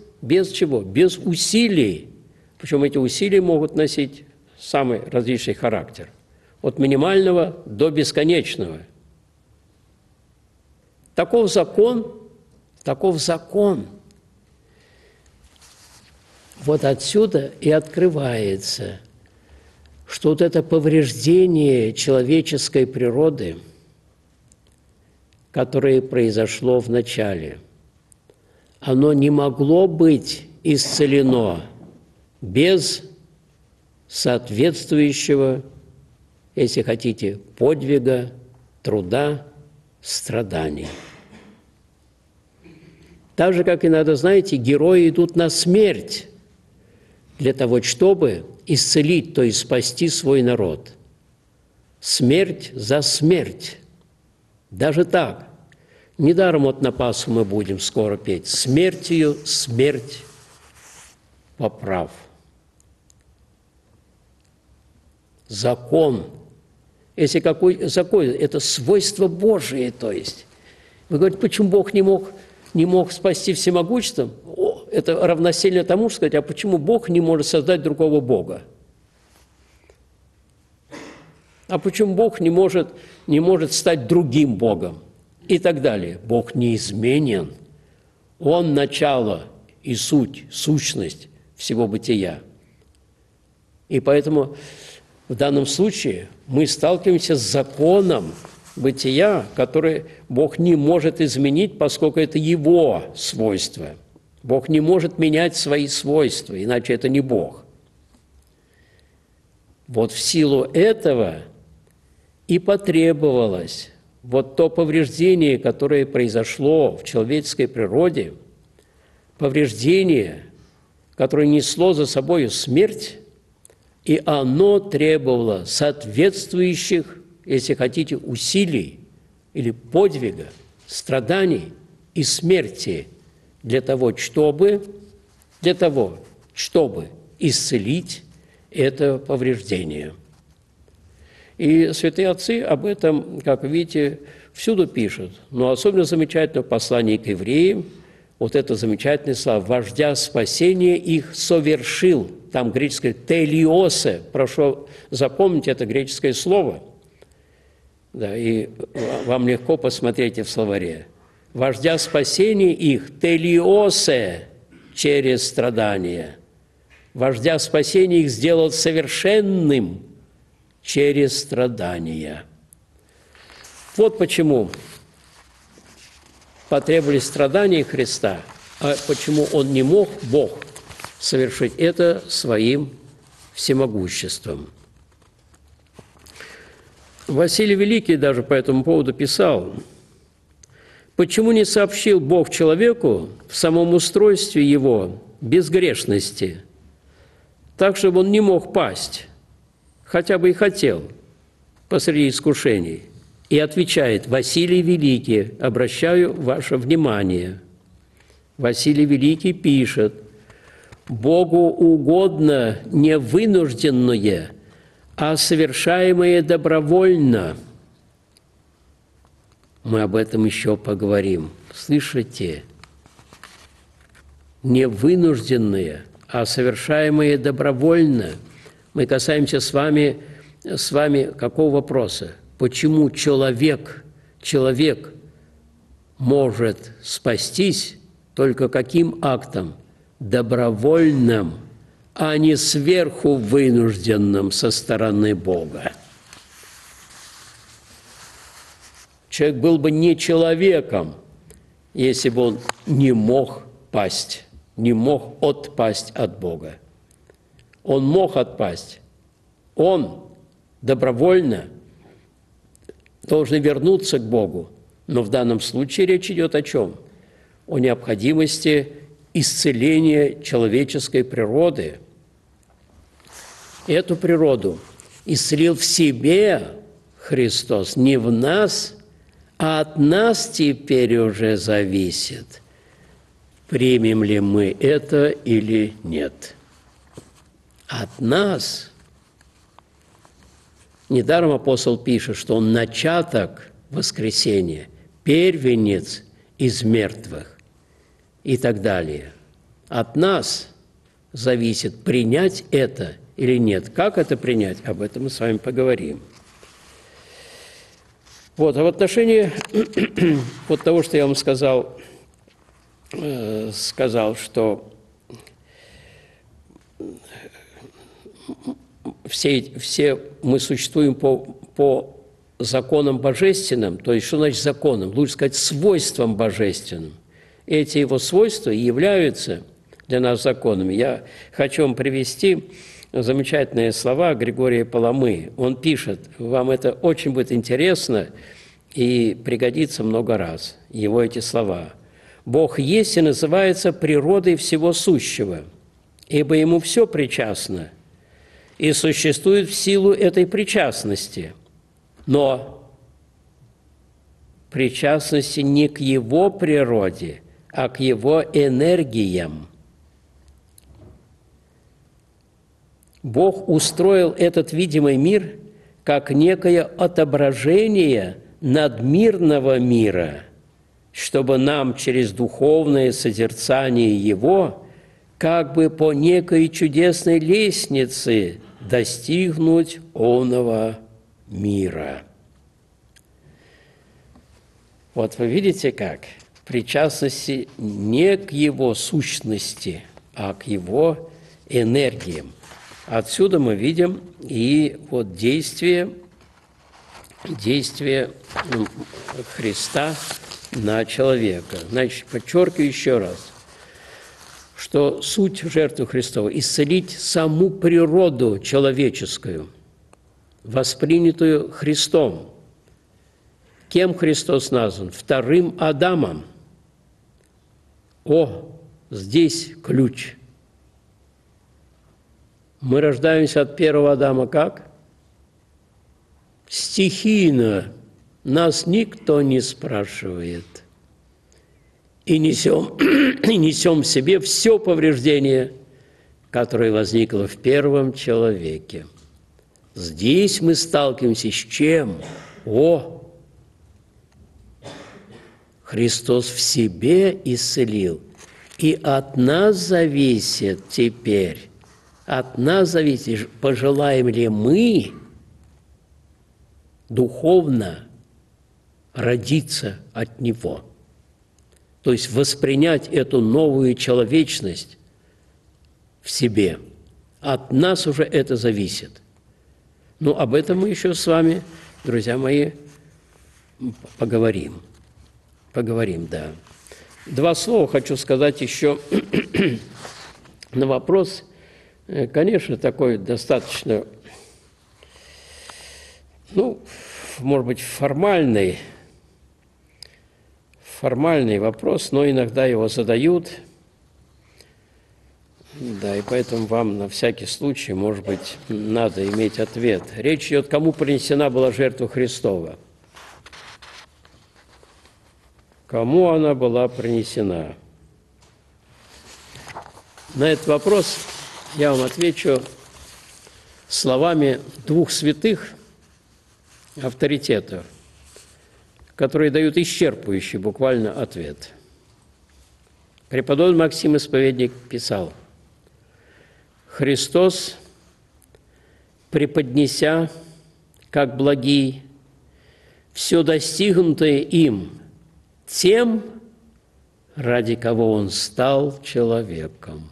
чего? Без усилий. Причем эти усилия могут носить самый различный характер. От минимального до бесконечного. Таков закон. Вот отсюда и открывается, что вот это повреждение человеческой природы, которое произошло в начале, оно не могло быть исцелено без соответствующего, если хотите, подвига, труда, страданий. Так же, как иногда, знаете, герои идут на смерть для того, чтобы исцелить, то есть спасти свой народ. Смерть за смерть. Даже так. Недаром вот на Пасху мы будем скоро петь. Смертью смерть поправ. Закон. Если какой закон, это свойство Божие, то есть. Вы говорите, почему Бог не мог спасти всемогуществом? Это равносильно тому, что сказать, а почему Бог не может создать другого Бога? А почему Бог не может стать другим Богом? И так далее. Бог неизменен. Он – начало и суть, сущность всего бытия. И поэтому в данном случае мы сталкиваемся с законом бытия, который Бог не может изменить, поскольку это Его свойство. Бог не может менять свои свойства, иначе это не Бог. Вот в силу этого и потребовалось вот то повреждение, которое произошло в человеческой природе, повреждение, которое несло за собой смерть, и оно требовало соответствующих, если хотите, усилий или подвига, страданий и смерти, для того, чтобы исцелить это повреждение. И святые отцы об этом, как видите, всюду пишут, но особенно замечательно в послании к евреям, вот это замечательное слово «вождя спасения их совершил». Там греческое «телиосе», прошу запомнить это греческое слово, да, и вам легко посмотреть в словаре. Вождя спасения их, телиосе, через страдания. Вождя спасения их сделал совершенным через страдания. Вот почему потребовались страдания Христа, а почему Он не мог, Бог, совершить это своим всемогуществом. Василий Великий даже по этому поводу писал: «Почему не сообщил Бог человеку в самом устройстве его безгрешности, так, чтобы он не мог пасть, хотя бы и хотел, посреди искушений?» И отвечает Василий Великий, обращаю ваше внимание. Василий Великий пишет: «Богу угодно не вынужденное, а совершаемое добровольно». Мы об этом еще поговорим. Слышите? Не вынужденные, а совершаемые добровольно. Мы касаемся с вами какого вопроса? почему человек может спастись только каким актом? Добровольным, а не сверху вынужденным со стороны Бога. Человек был бы не человеком, если бы он не мог пасть, не мог отпасть от Бога. Он мог отпасть. Он добровольно должен вернуться к Богу. Но в данном случае речь идет о чем? О необходимости исцеления человеческой природы. Эту природу исцелил в себе Христос, не в нас, а от нас теперь уже зависит, примем ли мы это или нет. От нас. Недаром апостол пишет, что он начаток воскресения, первенец из мертвых и так далее. От нас зависит, принять это или нет. Как это принять? Об этом мы с вами поговорим. Вот, а в отношении вот того, что я вам сказал, что все мы существуем по законам божественным, то есть, что значит законам? Лучше сказать, свойствам божественным. Эти его свойства и являются для нас законами. Я хочу вам привести замечательные слова Григория Паламы. Он пишет, вам это очень будет интересно и пригодится много раз, его эти слова. «Бог есть и называется природой всего сущего, ибо ему все причастно, и существует в силу этой причастности, но причастности не к его природе, а к его энергиям. Бог устроил этот видимый мир как некое отображение надмирного мира, чтобы нам через духовное созерцание его, как бы по некой чудесной лестнице, достигнуть оного мира». Вот вы видите как? Причастности не к его сущности, а к его энергиям. Отсюда мы видим и вот действие Христа на человека. Значит, подчеркиваю еще раз, что суть жертвы Христова – исцелить саму природу человеческую, воспринятую Христом. Кем Христос назван? Вторым Адамом. О, здесь ключ. Мы рождаемся от первого Адама как? Стихийно. Нас никто не спрашивает. И несем в себе все повреждение, которое возникло в первом человеке. Здесь мы сталкиваемся с чем? О! Христос в себе исцелил. И от нас зависит теперь, от нас зависит, пожелаем ли мы духовно родиться от него. То есть воспринять эту новую человечность в себе. От нас уже это зависит. Но об этом мы еще с вами, друзья мои, поговорим. Поговорим, да. Два слова хочу сказать еще на вопрос. Конечно, такой достаточно, ну, может быть, формальный вопрос, но иногда его задают. Да, и поэтому вам на всякий случай, может быть, надо иметь ответ. Речь идет, кому принесена была жертва Христова. Кому она была принесена? На этот вопрос я вам отвечу словами двух святых авторитетов, которые дают исчерпывающий буквально ответ. Преподобный Максим Исповедник писал: «Христос, преподнеся, как благий, все достигнутое им тем, ради кого он стал человеком.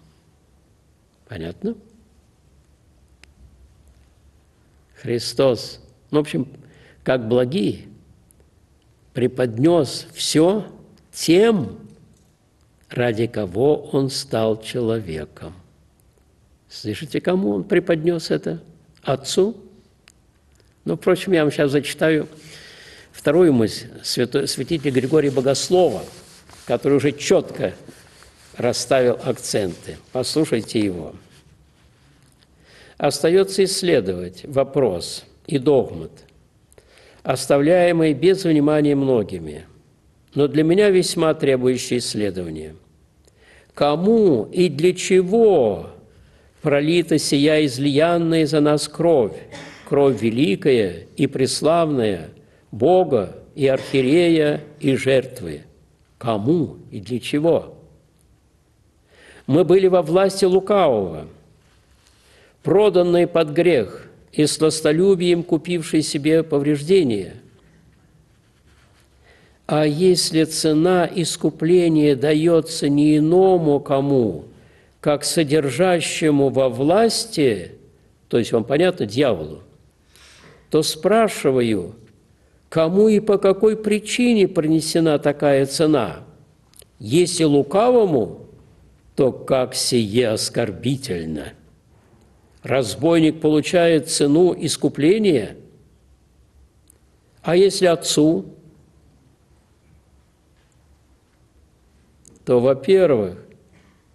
Понятно? Христос, ну, в общем, как благие, преподнес все тем, ради кого он стал человеком. Слышите, кому он преподнес это? Отцу? Ну, впрочем, я вам сейчас зачитаю вторую мысль святителя Григория Богослова, который уже четко расставил акценты. Послушайте его. Остается исследовать вопрос и догмат, оставляемый без внимания многими, но для меня весьма требующий исследования. Кому и для чего пролита сия излиянная за нас кровь, кровь великая и преславная, Бога и архиерея и жертвы? Кому и для чего? Мы были во власти лукавого, проданные под грех и сластолюбием купившие себе повреждения. А если цена искупления дается не иному кому, как содержащему во власти, то есть, вам понятно, дьяволу, то спрашиваю, кому и по какой причине принесена такая цена? Если лукавому, то как сие оскорбительно! Разбойник получает цену искупления, а если отцу, то, во-первых,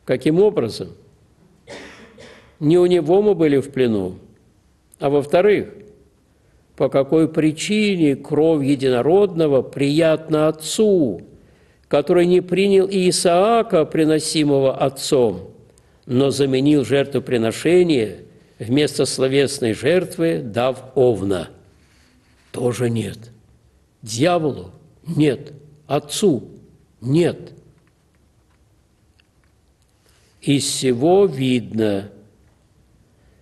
каким образом? Не у него мы были в плену, а во-вторых, по какой причине кровь единородного приятна отцу, который не принял и Исаака, приносимого отцом, но заменил жертвоприношение, вместо словесной жертвы дав овна? Тоже нет. Дьяволу нет, отцу нет. Из всего видно,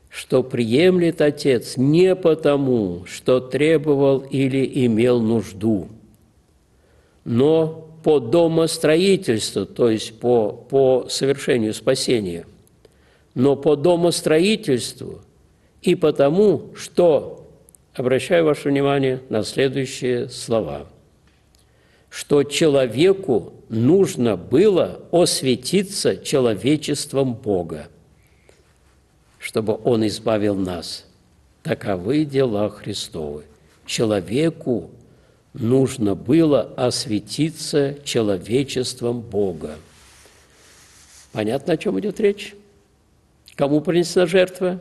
что приемлет отец не потому, что требовал или имел нужду, но по домостроительству, то есть по совершению спасения, но по домостроительству и потому, что, обращаю ваше внимание на следующие слова, что человеку нужно было осветиться человечеством Бога, чтобы он избавил нас. Таковы дела Христовы. Человеку нужно было осветиться человечеством Бога. Понятно, о чем идет речь? Кому принесена жертва?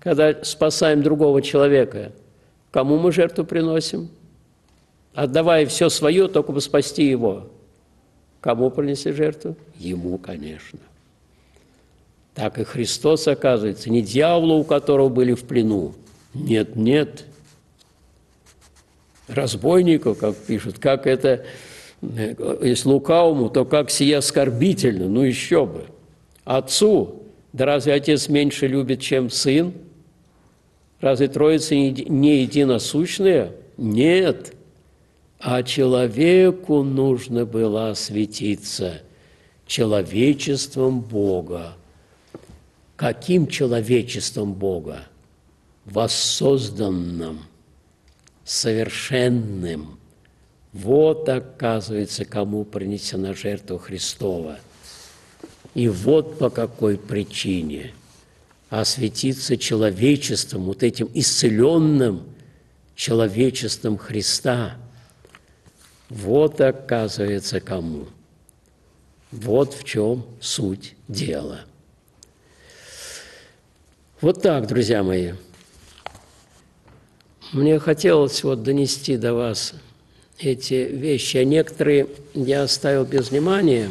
Когда спасаем другого человека, кому мы жертву приносим? Отдавая все свое, только бы спасти его. Кому принесли жертву? Ему, конечно. Так и Христос, оказывается, не дьяволу, у которого были в плену. Нет, нет. Разбойнику, как пишут, как это, если лукавому, то как сие оскорбительно, ну еще бы. Отцу, да разве отец меньше любит, чем сын? Разве Троица не единосущная? Нет. А человеку нужно было осветиться человечеством Бога. Каким человечеством Бога? Воссозданным, совершенным. Вот, оказывается, кому принесена жертва Христова. И вот по какой причине. Осветиться человечеством, вот этим исцеленным человечеством Христа. Вот, оказывается, кому. Вот в чем суть дела. Вот так, друзья мои. Мне хотелось вот донести до вас эти вещи, а некоторые я оставил без внимания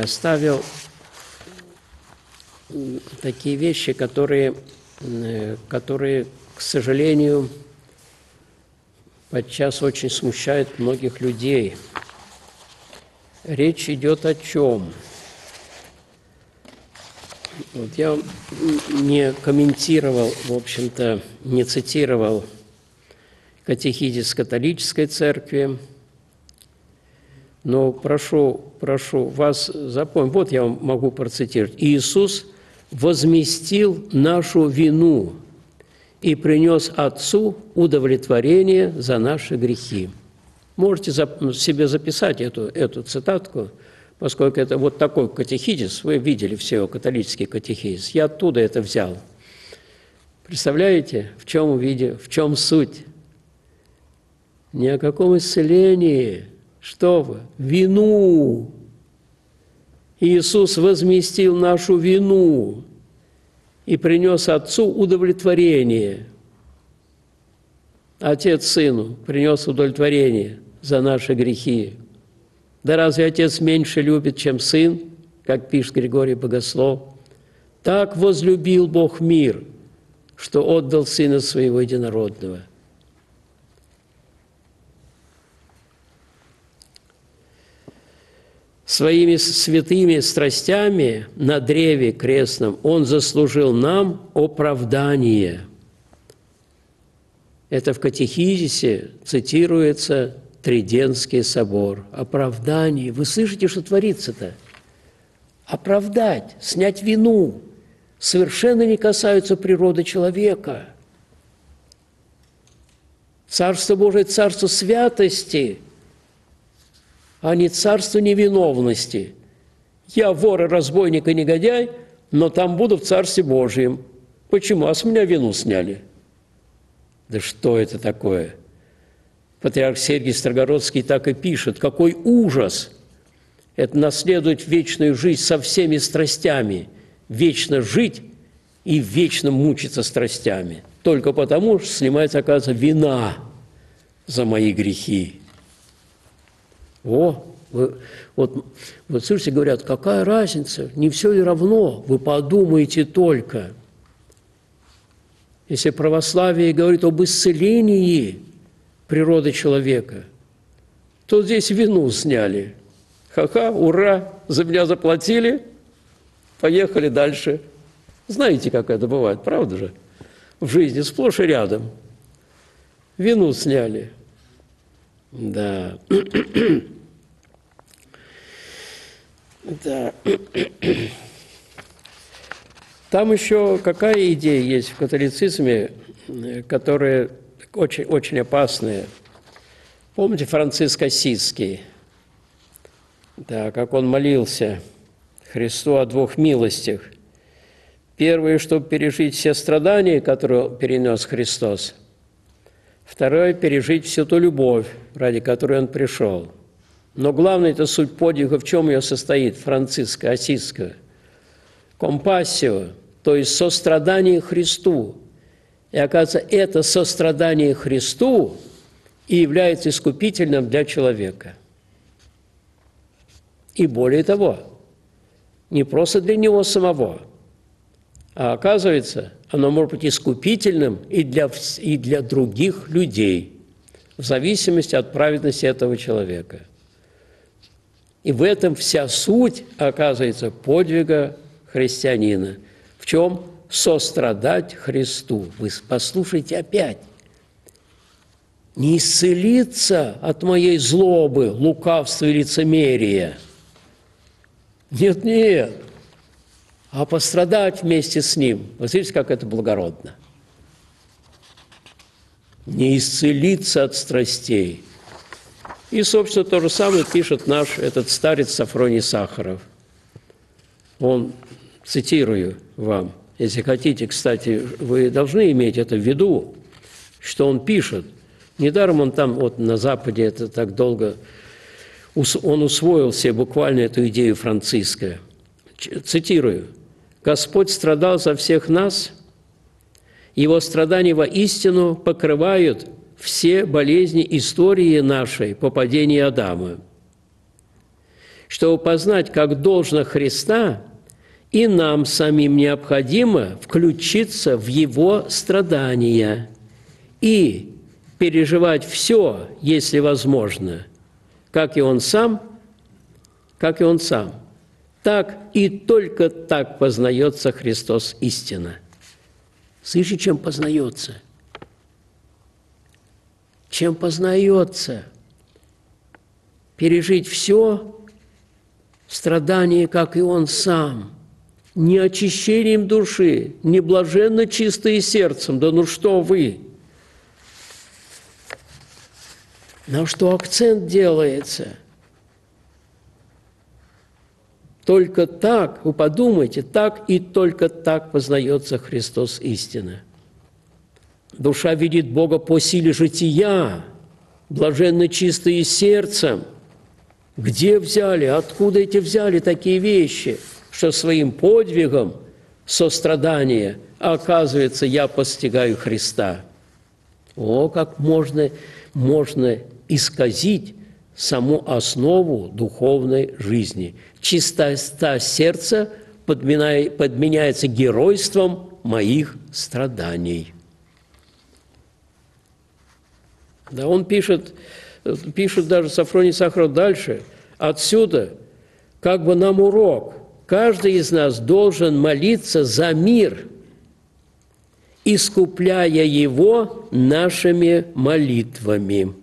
оставил такие вещи, которые, к сожалению, подчас очень смущает многих людей. Речь идет о чем? Вот я не комментировал, в общем-то, не цитировал катехизис католической церкви, но прошу вас запомнить, вот я вам могу процитировать. «Иисус возместил нашу вину и принес Отцу удовлетворение за наши грехи». Можете себе записать эту цитатку, поскольку это вот такой катехизис, вы видели все католический катехизис, я оттуда это взял. Представляете, в чем суть? Ни о каком исцелении, что вы, вину. Иисус возместил нашу вину и принес Отцу удовлетворение. Отец Сыну принес удовлетворение за наши грехи. Да разве Отец меньше любит, чем Сын, как пишет Григорий Богослов? Так возлюбил Бог мир, что отдал Сына Своего Единородного. Своими святыми страстями на древе крестном Он заслужил нам оправдание. Это в катехизисе цитируется Тридентский собор. Оправдание. Вы слышите, что творится-то? Оправдать, снять вину совершенно не касаются природы человека. Царство Божие – царство святости, а не царство невиновности. Я вор, разбойник и негодяй, но там буду в Царстве Божьем. Почему? А с меня вину сняли. Да что это такое? Патриарх Сергий Страгородский так и пишет. Какой ужас! Это наследовать вечную жизнь со всеми страстями. Вечно жить и вечно мучиться страстями. Только потому, что снимается, оказывается, вина за мои грехи. О, вот слушайте, говорят, какая разница, не все ли равно, вы подумайте только. Если православие говорит об исцелении природы человека, то здесь вину сняли. Ха-ха, ура, за меня заплатили, поехали дальше. Знаете, как это бывает, правда же? В жизни сплошь и рядом. Вину сняли. Да. Да. Там еще какая идея есть в католицизме, которая очень-очень опасная. Помните Франциск Ассизский? Да, как он молился Христу о двух милостях. Первое, чтобы пережить все страдания, которые перенес Христос. Второе – пережить всю ту любовь, ради которой Он пришел. Но главное – это суть подвига, в чем ее состоит Франциска Ассизского. Компассио, то есть сострадание Христу. И, оказывается, это сострадание Христу и является искупительным для человека. И более того, не просто для него самого, а, оказывается, оно может быть искупительным и для других людей, в зависимости от праведности этого человека. И в этом вся суть, оказывается, подвига христианина. В чем? Сострадать Христу. Вы послушайте опять. Не исцелиться от моей злобы, лукавства и лицемерия. Нет, нет. А пострадать вместе с Ним. Вы видите, как это благородно. Не исцелиться от страстей. И, собственно, то же самое пишет наш этот старец Софроний Сахаров. Он, цитирую вам, если хотите, кстати, вы должны иметь это в виду, что он пишет. Недаром он там, вот на Западе, это так долго, он усвоил себе буквально эту идею Франциска. Цитирую. «Господь страдал за всех нас, Его страдания воистину покрывают все болезни истории нашей по падению Адама. Чтобы познать, как должно Христа, и нам самим необходимо включиться в Его страдания и переживать все, если возможно, как и Он сам, Так и только так познается Христос истина. Слышите, чем познается? Чем познается? Пережить все страдание, как и он сам, не очищением души, не блаженно чистые сердцем. Да ну что вы! На что акцент делается? Только так, вы подумайте, так и только так познается Христос истина. Душа видит Бога по силе жития, блаженно чистые сердцем. Где взяли, откуда эти взяли такие вещи, что своим подвигом сострадания, оказывается, я постигаю Христа? О, как можно исказить саму основу духовной жизни. Чистота сердца подменяется геройством моих страданий. Да, он пишет даже Софроний Сахаров дальше. Отсюда как бы нам урок. Каждый из нас должен молиться за мир, искупляя его нашими молитвами.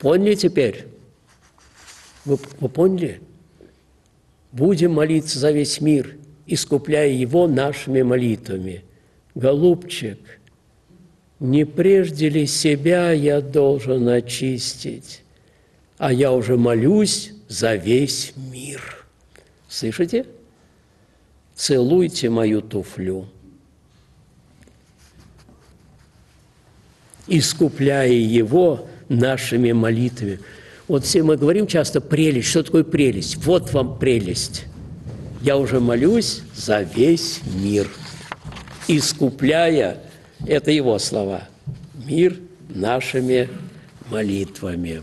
Поняли теперь? Вы поняли? Будем молиться за весь мир, искупляя его нашими молитвами. Голубчик, не прежде ли себя я должен очистить, а я уже молюсь за весь мир. Слышите? Целуйте мою туфлю, искупляя его нашими молитвами. Вот все мы говорим часто прелесть. Что такое прелесть? Вот вам прелесть. Я уже молюсь за весь мир, искупляя, это его слова, мир нашими молитвами.